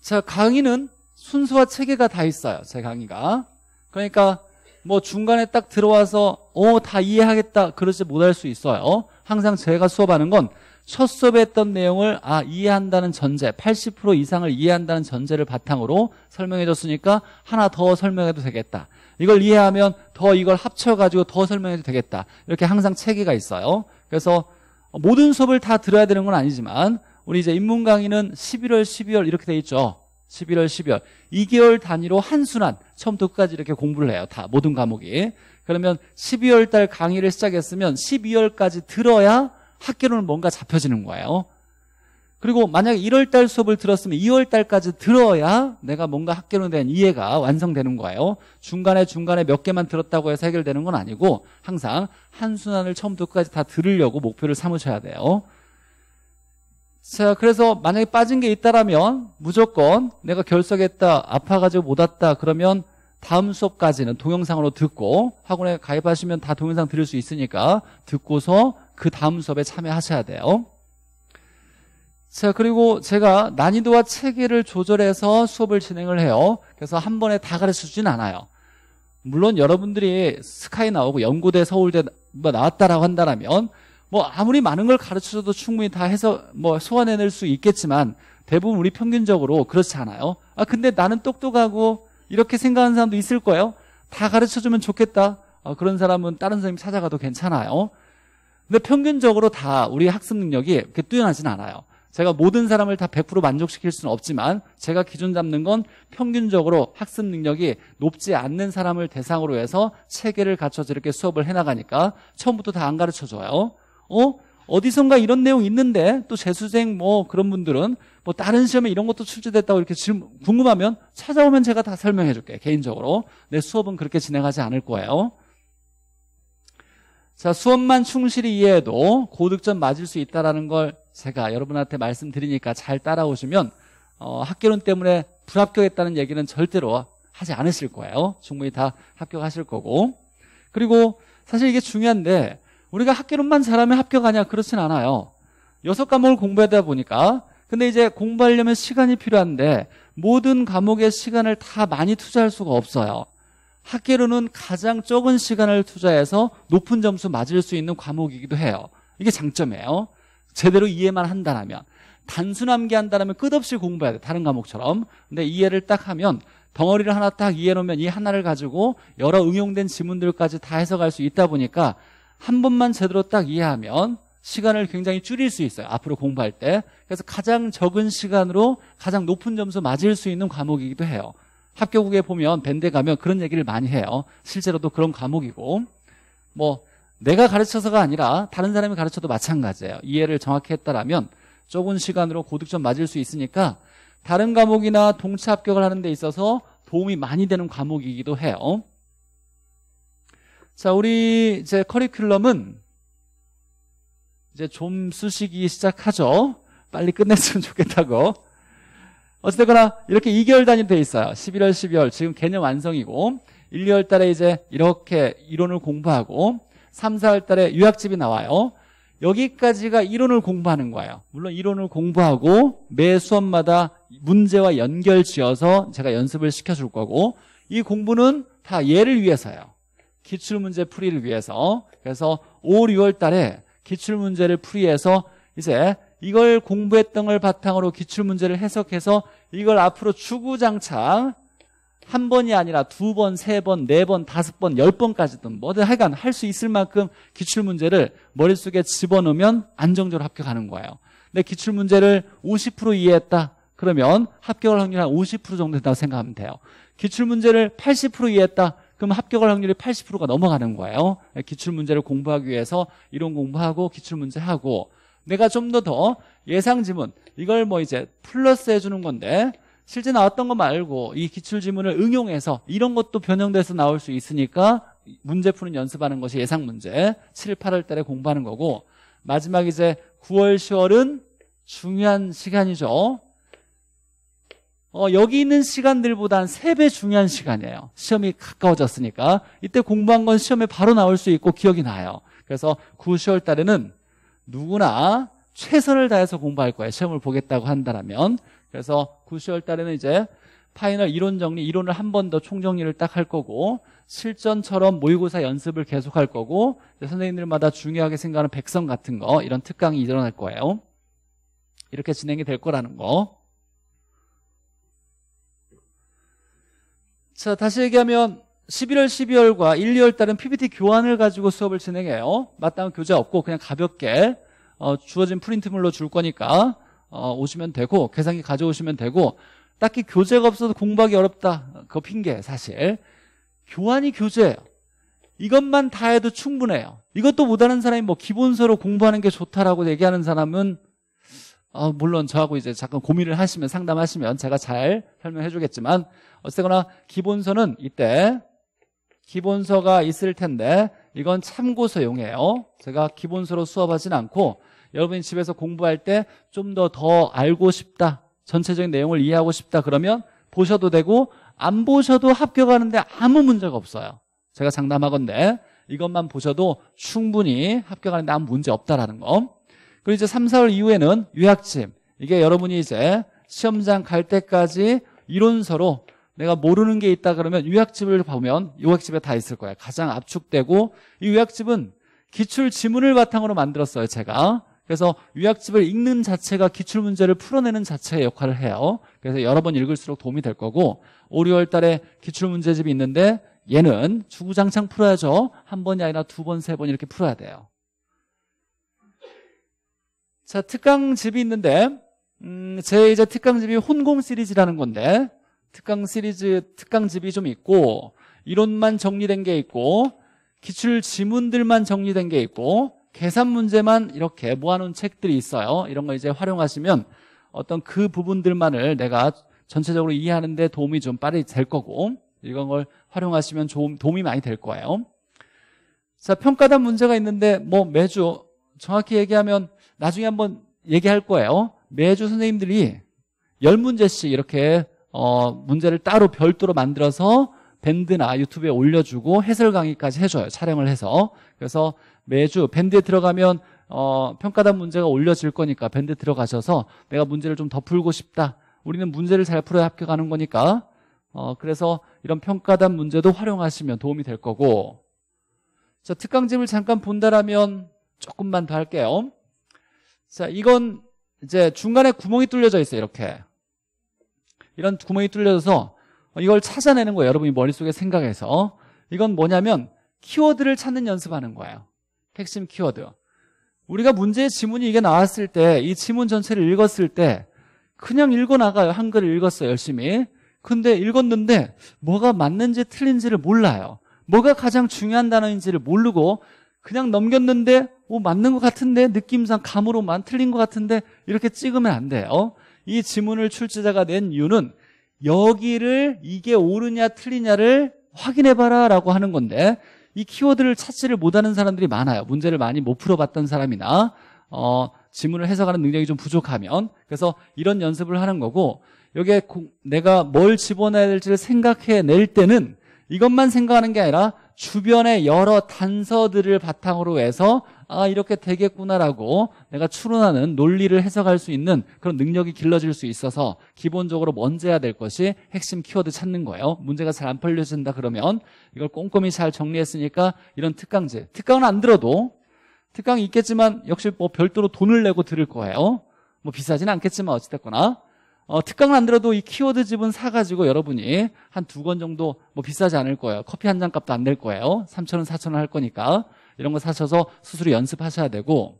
자 강의는 순서와 체계가 다 있어요. 제 강의가. 그러니까 뭐 중간에 딱 들어와서 어, 다 이해하겠다 그러지 못할 수 있어요. 항상 제가 수업하는 건 첫 수업에 했던 내용을 아 이해한다는 전제 팔십 퍼센트 이상을 이해한다는 전제를 바탕으로 설명해줬으니까 하나 더 설명해도 되겠다. 이걸 이해하면 더 이걸 합쳐가지고 더 설명해도 되겠다. 이렇게 항상 체계가 있어요. 그래서 모든 수업을 다 들어야 되는 건 아니지만 우리 이제 입문 강의는 십일월, 십이월 이렇게 돼 있죠. 십일월, 십이월 이 개월 단위로 한 순환 처음부터 끝까지 이렇게 공부를 해요. 다 모든 과목이. 그러면 십이월 달 강의를 시작했으면 십이월까지 들어야 학개론은 뭔가 잡혀지는 거예요. 그리고 만약에 일월 달 수업을 들었으면 이월 달까지 들어야 내가 뭔가 학개론에 대한 이해가 완성되는 거예요. 중간에 중간에 몇 개만 들었다고 해서 해결되는 건 아니고 항상 한 순환을 처음부터 끝까지 다 들으려고 목표를 삼으셔야 돼요. 자, 그래서 만약에 빠진 게 있다라면 무조건 내가 결석했다, 아파가지고 못 왔다 그러면 다음 수업까지는 동영상으로 듣고 학원에 가입하시면 다 동영상 들을 수 있으니까 듣고서 그 다음 수업에 참여하셔야 돼요. 자, 그리고 제가 난이도와 체계를 조절해서 수업을 진행을 해요. 그래서 한 번에 다 가르쳐주진 않아요. 물론 여러분들이 스카이 나오고 연고대, 서울대 나왔다라고 한다라면 뭐 아무리 많은 걸 가르쳐줘도 충분히 다 해서 뭐 소화해낼 수 있겠지만 대부분 우리 평균적으로 그렇지 않아요. 아 근데 나는 똑똑하고 이렇게 생각하는 사람도 있을 거예요. 다 가르쳐주면 좋겠다. 아, 그런 사람은 다른 선생님 찾아가도 괜찮아요. 근데 평균적으로 다 우리 학습 능력이 그렇게 뛰어나진 않아요. 제가 모든 사람을 다 백 퍼센트 만족시킬 수는 없지만 제가 기준 잡는 건 평균적으로 학습 능력이 높지 않는 사람을 대상으로 해서 체계를 갖춰서 이렇게 수업을 해나가니까 처음부터 다 안 가르쳐줘요. 어? 어디선가 이런 내용이 있는데 또 재수생 뭐 그런 분들은 뭐 다른 시험에 이런 것도 출제됐다고 이렇게 지금 궁금하면 찾아오면 제가 다 설명해 줄게요. 개인적으로 내 수업은 그렇게 진행하지 않을 거예요. 자, 수업만 충실히 이해해도 고득점 맞을 수 있다는 걸 제가 여러분한테 말씀드리니까 잘 따라오시면 어, 학개론 때문에 불합격했다는 얘기는 절대로 하지 않으실 거예요. 충분히 다 합격하실 거고. 그리고 사실 이게 중요한데 우리가 학개론만 잘하면 합격하냐? 그렇진 않아요. 여섯 과목을 공부하다 보니까 근데 이제 공부하려면 시간이 필요한데 모든 과목의 시간을 다 많이 투자할 수가 없어요. 학개론은 가장 적은 시간을 투자해서 높은 점수 맞을 수 있는 과목이기도 해요. 이게 장점이에요. 제대로 이해만 한다면. 단순 암기한다면 끝없이 공부해야 돼. 다른 과목처럼. 근데 이해를 딱 하면 덩어리를 하나 딱 이해해놓으면 이 하나를 가지고 여러 응용된 지문들까지 다 해석할 수 있다 보니까 한 번만 제대로 딱 이해하면 시간을 굉장히 줄일 수 있어요. 앞으로 공부할 때. 그래서 가장 적은 시간으로 가장 높은 점수 맞을 수 있는 과목이기도 해요. 합격 후에 보면 밴드 가면 그런 얘기를 많이 해요. 실제로도 그런 과목이고. 뭐 내가 가르쳐서가 아니라 다른 사람이 가르쳐도 마찬가지예요. 이해를 정확히 했다라면 좁은 시간으로 고득점 맞을 수 있으니까 다른 과목이나 동차 합격을 하는 데 있어서 도움이 많이 되는 과목이기도 해요. 자, 우리 이제 커리큘럼은 이제 좀 쓰시기 시작하죠. 빨리 끝냈으면 좋겠다고. 어쨌거나 이렇게 이 개월 단위로 돼 있어요. 십일월, 십이월 지금 개념 완성이고 일, 이월 달에 이제 이렇게 이론을 공부하고 삼, 사월 달에 요약집이 나와요. 여기까지가 이론을 공부하는 거예요. 물론 이론을 공부하고 매 수업마다 문제와 연결 지어서 제가 연습을 시켜줄 거고 이 공부는 다 얘를 위해서예요. 기출문제 풀이를 위해서. 그래서 오월, 유월 달에 기출문제를 풀이해서 이제 이걸 공부했던 걸 바탕으로 기출문제를 해석해서 이걸 앞으로 주구장창 한 번이 아니라 두 번, 세 번, 네 번, 다섯 번, 열 번까지든 뭐든 하여간 할 수 있을 만큼 기출문제를 머릿속에 집어넣으면 안정적으로 합격하는 거예요. 근데 기출문제를 오십 퍼센트 이해했다. 그러면 합격할 확률이 한 오십 퍼센트 정도 된다고 생각하면 돼요. 기출문제를 팔십 퍼센트 이해했다. 그럼 합격할 확률이 팔십 퍼센트가 넘어가는 거예요. 기출문제를 공부하기 위해서 이론 공부하고 기출문제 하고 내가 좀 더 더 예상지문 이걸 뭐 이제 플러스 해주는 건데 실제 나왔던 거 말고 이 기출지문을 응용해서 이런 것도 변형돼서 나올 수 있으니까 문제 푸는 연습하는 것이 예상문제 칠, 팔월 달에 공부하는 거고 마지막 이제 구월, 시월은 중요한 시간이죠. 어, 여기 있는 시간들보다 한 세 배 중요한 시간이에요. 시험이 가까워졌으니까. 이때 공부한 건 시험에 바로 나올 수 있고 기억이 나요. 그래서 구, 시월 달에는 누구나 최선을 다해서 공부할 거예요. 시험을 보겠다고 한다면. 그래서 구, 시월 달에는 이제 파이널 이론 정리, 이론을 한 번 더 총정리를 딱 할 거고 실전처럼 모의고사 연습을 계속할 거고 선생님들마다 중요하게 생각하는 백선 같은 거 이런 특강이 일어날 거예요. 이렇게 진행이 될 거라는 거. 자, 다시 얘기하면 십일월, 십이월과 일, 이월 달은 피피티 교환을 가지고 수업을 진행해요. 마땅한 교재 없고 그냥 가볍게 어, 주어진 프린트물로 줄 거니까 어, 오시면 되고 계산기 가져오시면 되고 딱히 교재가 없어서 공부하기 어렵다. 그거 핑계 사실. 교환이 교재예요. 이것만 다 해도 충분해요. 이것도 못하는 사람이 뭐 기본서로 공부하는 게 좋다라고 얘기하는 사람은 어, 물론 저하고 이제 잠깐 고민을 하시면 상담하시면 제가 잘 설명해 주겠지만 어쨌거나 기본서는 이때 기본서가 있을 텐데 이건 참고서용이에요. 제가 기본서로 수업하진 않고 여러분이 집에서 공부할 때 좀 더 더 알고 싶다. 전체적인 내용을 이해하고 싶다. 그러면 보셔도 되고 안 보셔도 합격하는데 아무 문제가 없어요. 제가 장담하건대 이것만 보셔도 충분히 합격하는데 아무 문제 없다라는 거. 그리고 이제 삼, 사월 이후에는 요약집. 이게 여러분이 이제 시험장 갈 때까지 이론서로 내가 모르는 게 있다 그러면 요약집을 보면 요약집에 다 있을 거예요. 가장 압축되고 이 요약집은 기출 지문을 바탕으로 만들었어요. 제가. 그래서 요약집을 읽는 자체가 기출 문제를 풀어내는 자체의 역할을 해요. 그래서 여러 번 읽을수록 도움이 될 거고 오, 유월 달에 기출 문제집이 있는데 얘는 주구장창 풀어야죠. 한 번이 아니라 두 번, 세 번 이렇게 풀어야 돼요. 자, 특강집이 있는데 음, 제 이제 특강집이 혼공 시리즈라는 건데 특강 시리즈 특강집이 좀 있고 이론만 정리된 게 있고 기출 지문들만 정리된 게 있고 계산 문제만 이렇게 모아놓은 책들이 있어요. 이런 걸 이제 활용하시면 어떤 그 부분들만을 내가 전체적으로 이해하는 데 도움이 좀 빨리 될 거고 이런 걸 활용하시면 좀 도움이 많이 될 거예요. 자, 평가단 문제가 있는데 뭐 매주 정확히 얘기하면 나중에 한번 얘기할 거예요. 매주 선생님들이 열 문제씩 이렇게 어, 문제를 따로 별도로 만들어서 밴드나 유튜브에 올려주고 해설 강의까지 해줘요. 촬영을 해서. 그래서 매주 밴드에 들어가면 어, 평가단 문제가 올려질 거니까 밴드에 들어가셔서 내가 문제를 좀 더 풀고 싶다. 우리는 문제를 잘 풀어야 합격하는 거니까. 어, 그래서 이런 평가단 문제도 활용하시면 도움이 될 거고. 자, 특강집을 잠깐 본다라면 조금만 더 할게요. 자, 이건 이제 중간에 구멍이 뚫려져 있어요. 이렇게. 이런 구멍이 뚫려져서 이걸 찾아내는 거예요. 여러분이 머릿속에 생각해서. 이건 뭐냐면 키워드를 찾는 연습하는 거예요. 핵심 키워드. 우리가 문제의 지문이 이게 나왔을 때, 이 지문 전체를 읽었을 때 그냥 읽어나가요. 한글을 읽었어요. 열심히. 근데 읽었는데 뭐가 맞는지 틀린지를 몰라요. 뭐가 가장 중요한 단어인지를 모르고 그냥 넘겼는데 오, 맞는 것 같은데 느낌상 감으로만 틀린 것 같은데 이렇게 찍으면 안 돼요. 이 지문을 출제자가 낸 이유는 여기를 이게 옳으냐 틀리냐를 확인해봐라 라고 하는 건데 이 키워드를 찾지를 못하는 사람들이 많아요. 문제를 많이 못 풀어봤던 사람이나 어, 지문을 해석하는 능력이 좀 부족하면. 그래서 이런 연습을 하는 거고, 여기에 내가 뭘 집어넣어야 될지를 생각해낼 때는 이것만 생각하는 게 아니라 주변의 여러 단서들을 바탕으로 해서 아 이렇게 되겠구나라고 내가 추론하는 논리를 해석할 수 있는 그런 능력이 길러질 수 있어서 기본적으로 먼저 해야 될 것이 핵심 키워드 찾는 거예요. 문제가 잘 안 풀려진다 그러면 이걸 꼼꼼히 잘 정리했으니까 이런 특강집. 특강은 안 들어도, 특강이 있겠지만 역시 뭐 별도로 돈을 내고 들을 거예요. 뭐 비싸진 않겠지만 어찌됐거나. 어, 특강은 안 들어도 이 키워드 집은 사가지고 여러분이 한 두 권 정도, 뭐 비싸지 않을 거예요. 커피 한 잔 값도 안 낼 거예요. 삼천 원, 사천 원 할 거니까. 이런 거 사셔서 스스로 연습하셔야 되고.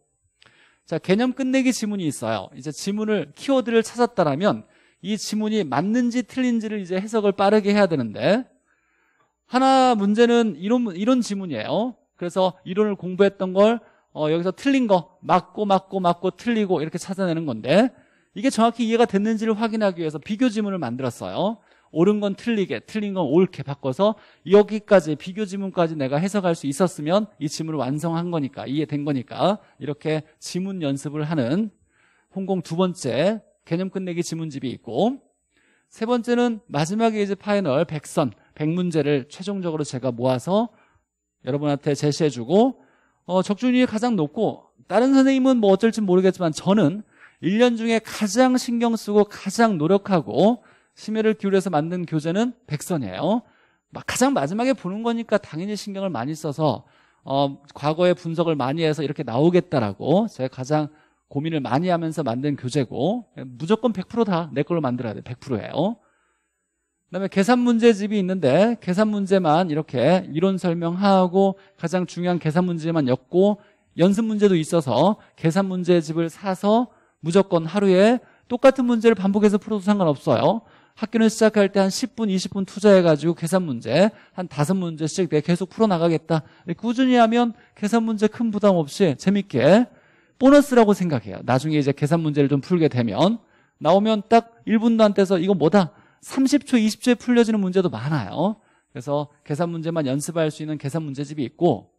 자, 개념 끝내기 지문이 있어요. 이제 지문을, 키워드를 찾았다라면 이 지문이 맞는지 틀린지를 이제 해석을 빠르게 해야 되는데, 하나 문제는 이런, 이런 지문이에요. 그래서 이론을 공부했던 걸 어, 여기서 틀린 거 맞고 맞고 맞고 틀리고 이렇게 찾아내는 건데, 이게 정확히 이해가 됐는지를 확인하기 위해서 비교 지문을 만들었어요. 옳은 건 틀리게, 틀린 건 옳게 바꿔서 여기까지 비교 지문까지 내가 해석할 수 있었으면 이 지문을 완성한 거니까, 이해된 거니까. 이렇게 지문 연습을 하는 홍공 두 번째 개념 끝내기 지문집이 있고, 세 번째는 마지막에 이제 파이널 백 선, 백 문제를 최종적으로 제가 모아서 여러분한테 제시해주고, 어, 적중률이 가장 높고 다른 선생님은 뭐 어쩔지 모르겠지만 저는 일 년 중에 가장 신경 쓰고 가장 노력하고 심혈을 기울여서 만든 교재는 백 선이에요. 막 가장 마지막에 보는 거니까 당연히 신경을 많이 써서 어, 과거의 분석을 많이 해서 이렇게 나오겠다라고 제가 가장 고민을 많이 하면서 만든 교재고, 무조건 백 퍼센트 다 내 걸로 만들어야 돼. 백 퍼센트예요. 그다음에 계산 문제집이 있는데 계산 문제만 이렇게 이론 설명하고 가장 중요한 계산 문제만 엮고 연습 문제도 있어서 계산 문제집을 사서 무조건 하루에 똑같은 문제를 반복해서 풀어도 상관없어요. 학교는 시작할 때 한 십 분, 이십 분 투자해가지고 계산 문제 한 다섯 문제씩 내가 계속 풀어나가겠다. 꾸준히 하면 계산 문제 큰 부담 없이 재밌게 보너스라고 생각해요. 나중에 이제 계산 문제를 좀 풀게 되면 나오면 딱 일 분도 안 돼서 이거 뭐다? 삼십 초, 이십 초에 풀려지는 문제도 많아요. 그래서 계산 문제만 연습할 수 있는 계산 문제집이 있고,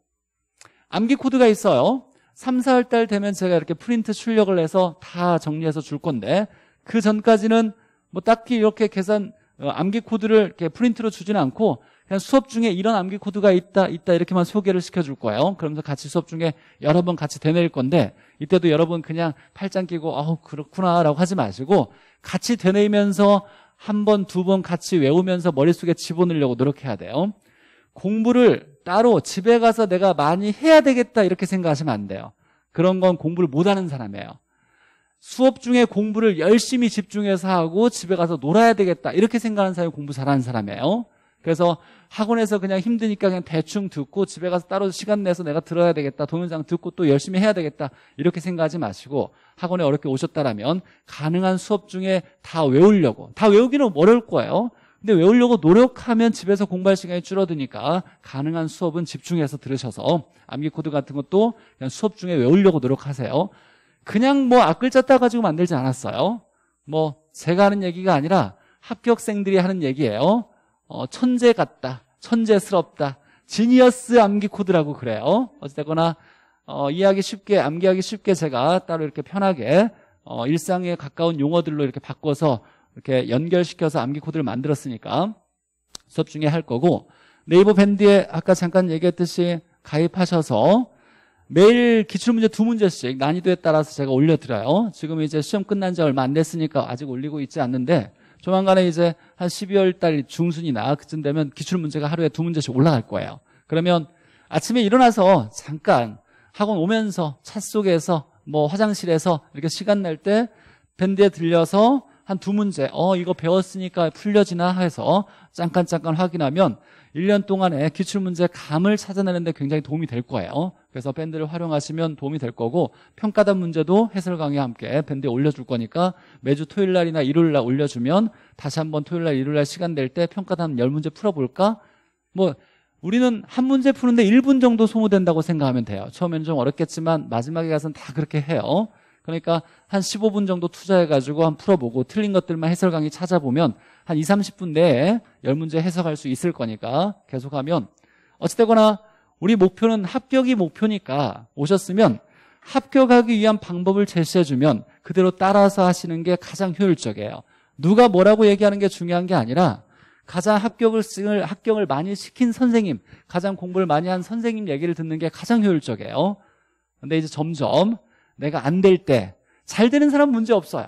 암기 코드가 있어요. 삼, 사월 달 되면 제가 이렇게 프린트 출력을 해서 다 정리해서 줄 건데, 그 전까지는 뭐 딱히 이렇게 계산 암기 코드를 이렇게 프린트로 주지는 않고 그냥 수업 중에 이런 암기 코드가 있다 있다 이렇게만 소개를 시켜줄 거예요. 그러면서 같이 수업 중에 여러 번 같이 되뇌일 건데, 이때도 여러분 그냥 팔짱 끼고 아우 그렇구나 라고 하지 마시고 같이 되뇌이면서 한 번, 두 번 같이 외우면서 머릿속에 집어넣으려고 노력해야 돼요. 공부를 따로 집에 가서 내가 많이 해야 되겠다 이렇게 생각하시면 안 돼요. 그런 건 공부를 못하는 사람이에요. 수업 중에 공부를 열심히 집중해서 하고 집에 가서 놀아야 되겠다 이렇게 생각하는 사람이 공부 잘하는 사람이에요. 그래서 학원에서 그냥 힘드니까 그냥 대충 듣고 집에 가서 따로 시간 내서 내가 들어야 되겠다, 동영상 듣고 또 열심히 해야 되겠다 이렇게 생각하지 마시고, 학원에 어렵게 오셨다라면 가능한 수업 중에 다 외우려고, 다 외우기는 어려울 거예요. 근데 외우려고 노력하면 집에서 공부할 시간이 줄어드니까 가능한 수업은 집중해서 들으셔서 암기 코드 같은 것도 그냥 수업 중에 외우려고 노력하세요. 그냥 뭐 앞글자 따가지고 만들지 않았어요. 뭐 제가 하는 얘기가 아니라 합격생들이 하는 얘기예요. 어, 천재 같다, 천재스럽다, 지니어스 암기 코드라고 그래요. 어쨌거나 어, 이해하기 쉽게, 암기하기 쉽게 제가 따로 이렇게 편하게 어, 일상에 가까운 용어들로 이렇게 바꿔서 이렇게 연결시켜서 암기 코드를 만들었으니까 수업 중에 할 거고, 네이버 밴드에 아까 잠깐 얘기했듯이 가입하셔서 매일 기출문제 두 문제씩 난이도에 따라서 제가 올려드려요. 지금 이제 시험 끝난 지 얼마 안 됐으니까 아직 올리고 있지 않는데 조만간에 이제 한 십이월 달 중순이나 그쯤 되면 기출문제가 하루에 두 문제씩 올라갈 거예요. 그러면 아침에 일어나서 잠깐 학원 오면서 차 속에서 뭐 화장실에서 이렇게 시간 날 때 밴드에 들려서 한 두 문제 어 이거 배웠으니까 풀려지나 해서 잠깐 잠깐 확인하면 일 년 동안의 기출문제 감을 찾아내는 데 굉장히 도움이 될 거예요. 그래서 밴드를 활용하시면 도움이 될 거고, 평가단 문제도 해설 강의와 함께 밴드에 올려줄 거니까 매주 토요일 날이나 일요일 날 올려주면 다시 한번 토요일 날, 일요일 날 시간 될 때 평가단 열 문제 풀어볼까? 뭐 우리는 한 문제 푸는데 일 분 정도 소모된다고 생각하면 돼요. 처음엔 좀 어렵겠지만 마지막에 가서는 다 그렇게 해요. 그러니까 한 십오 분 정도 투자해가지고 한 풀어보고 틀린 것들만 해설 강의 찾아보면 한 이삼십 분 내에 열 문제 해석할 수 있을 거니까 계속하면, 어찌되거나 우리 목표는 합격이 목표니까 오셨으면 합격하기 위한 방법을 제시해주면 그대로 따라서 하시는 게 가장 효율적이에요. 누가 뭐라고 얘기하는 게 중요한 게 아니라 가장 합격을 합격을 많이 시킨 선생님, 가장 공부를 많이 한 선생님 얘기를 듣는 게 가장 효율적이에요. 근데 이제 점점 내가 안 될 때, 잘 되는 사람 문제 없어요.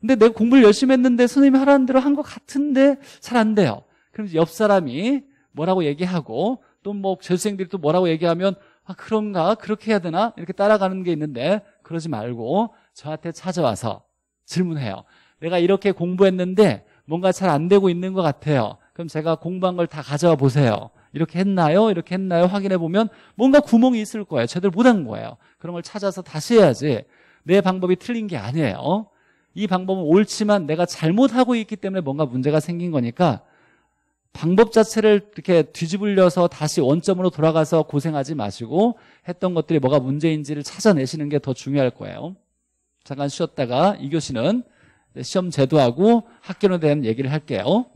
근데 내가 공부를 열심히 했는데 선생님이 하라는 대로 한 것 같은데 잘 안 돼요. 그럼 옆 사람이 뭐라고 얘기하고 또 뭐 재수생들이 또 뭐라고 얘기하면 아 그런가? 그렇게 해야 되나? 이렇게 따라가는 게 있는데, 그러지 말고 저한테 찾아와서 질문해요. 내가 이렇게 공부했는데 뭔가 잘 안 되고 있는 것 같아요. 그럼 제가 공부한 걸 다 가져와 보세요. 이렇게 했나요? 이렇게 했나요? 확인해 보면 뭔가 구멍이 있을 거예요. 제대로 못한 거예요. 그런 걸 찾아서 다시 해야지 내 방법이 틀린 게 아니에요. 이 방법은 옳지만 내가 잘못하고 있기 때문에 뭔가 문제가 생긴 거니까 방법 자체를 이렇게 뒤집으려서 다시 원점으로 돌아가서 고생하지 마시고 했던 것들이 뭐가 문제인지를 찾아내시는 게 더 중요할 거예요. 잠깐 쉬었다가 이 교시는 시험 제도하고 학개론에 대한 얘기를 할게요.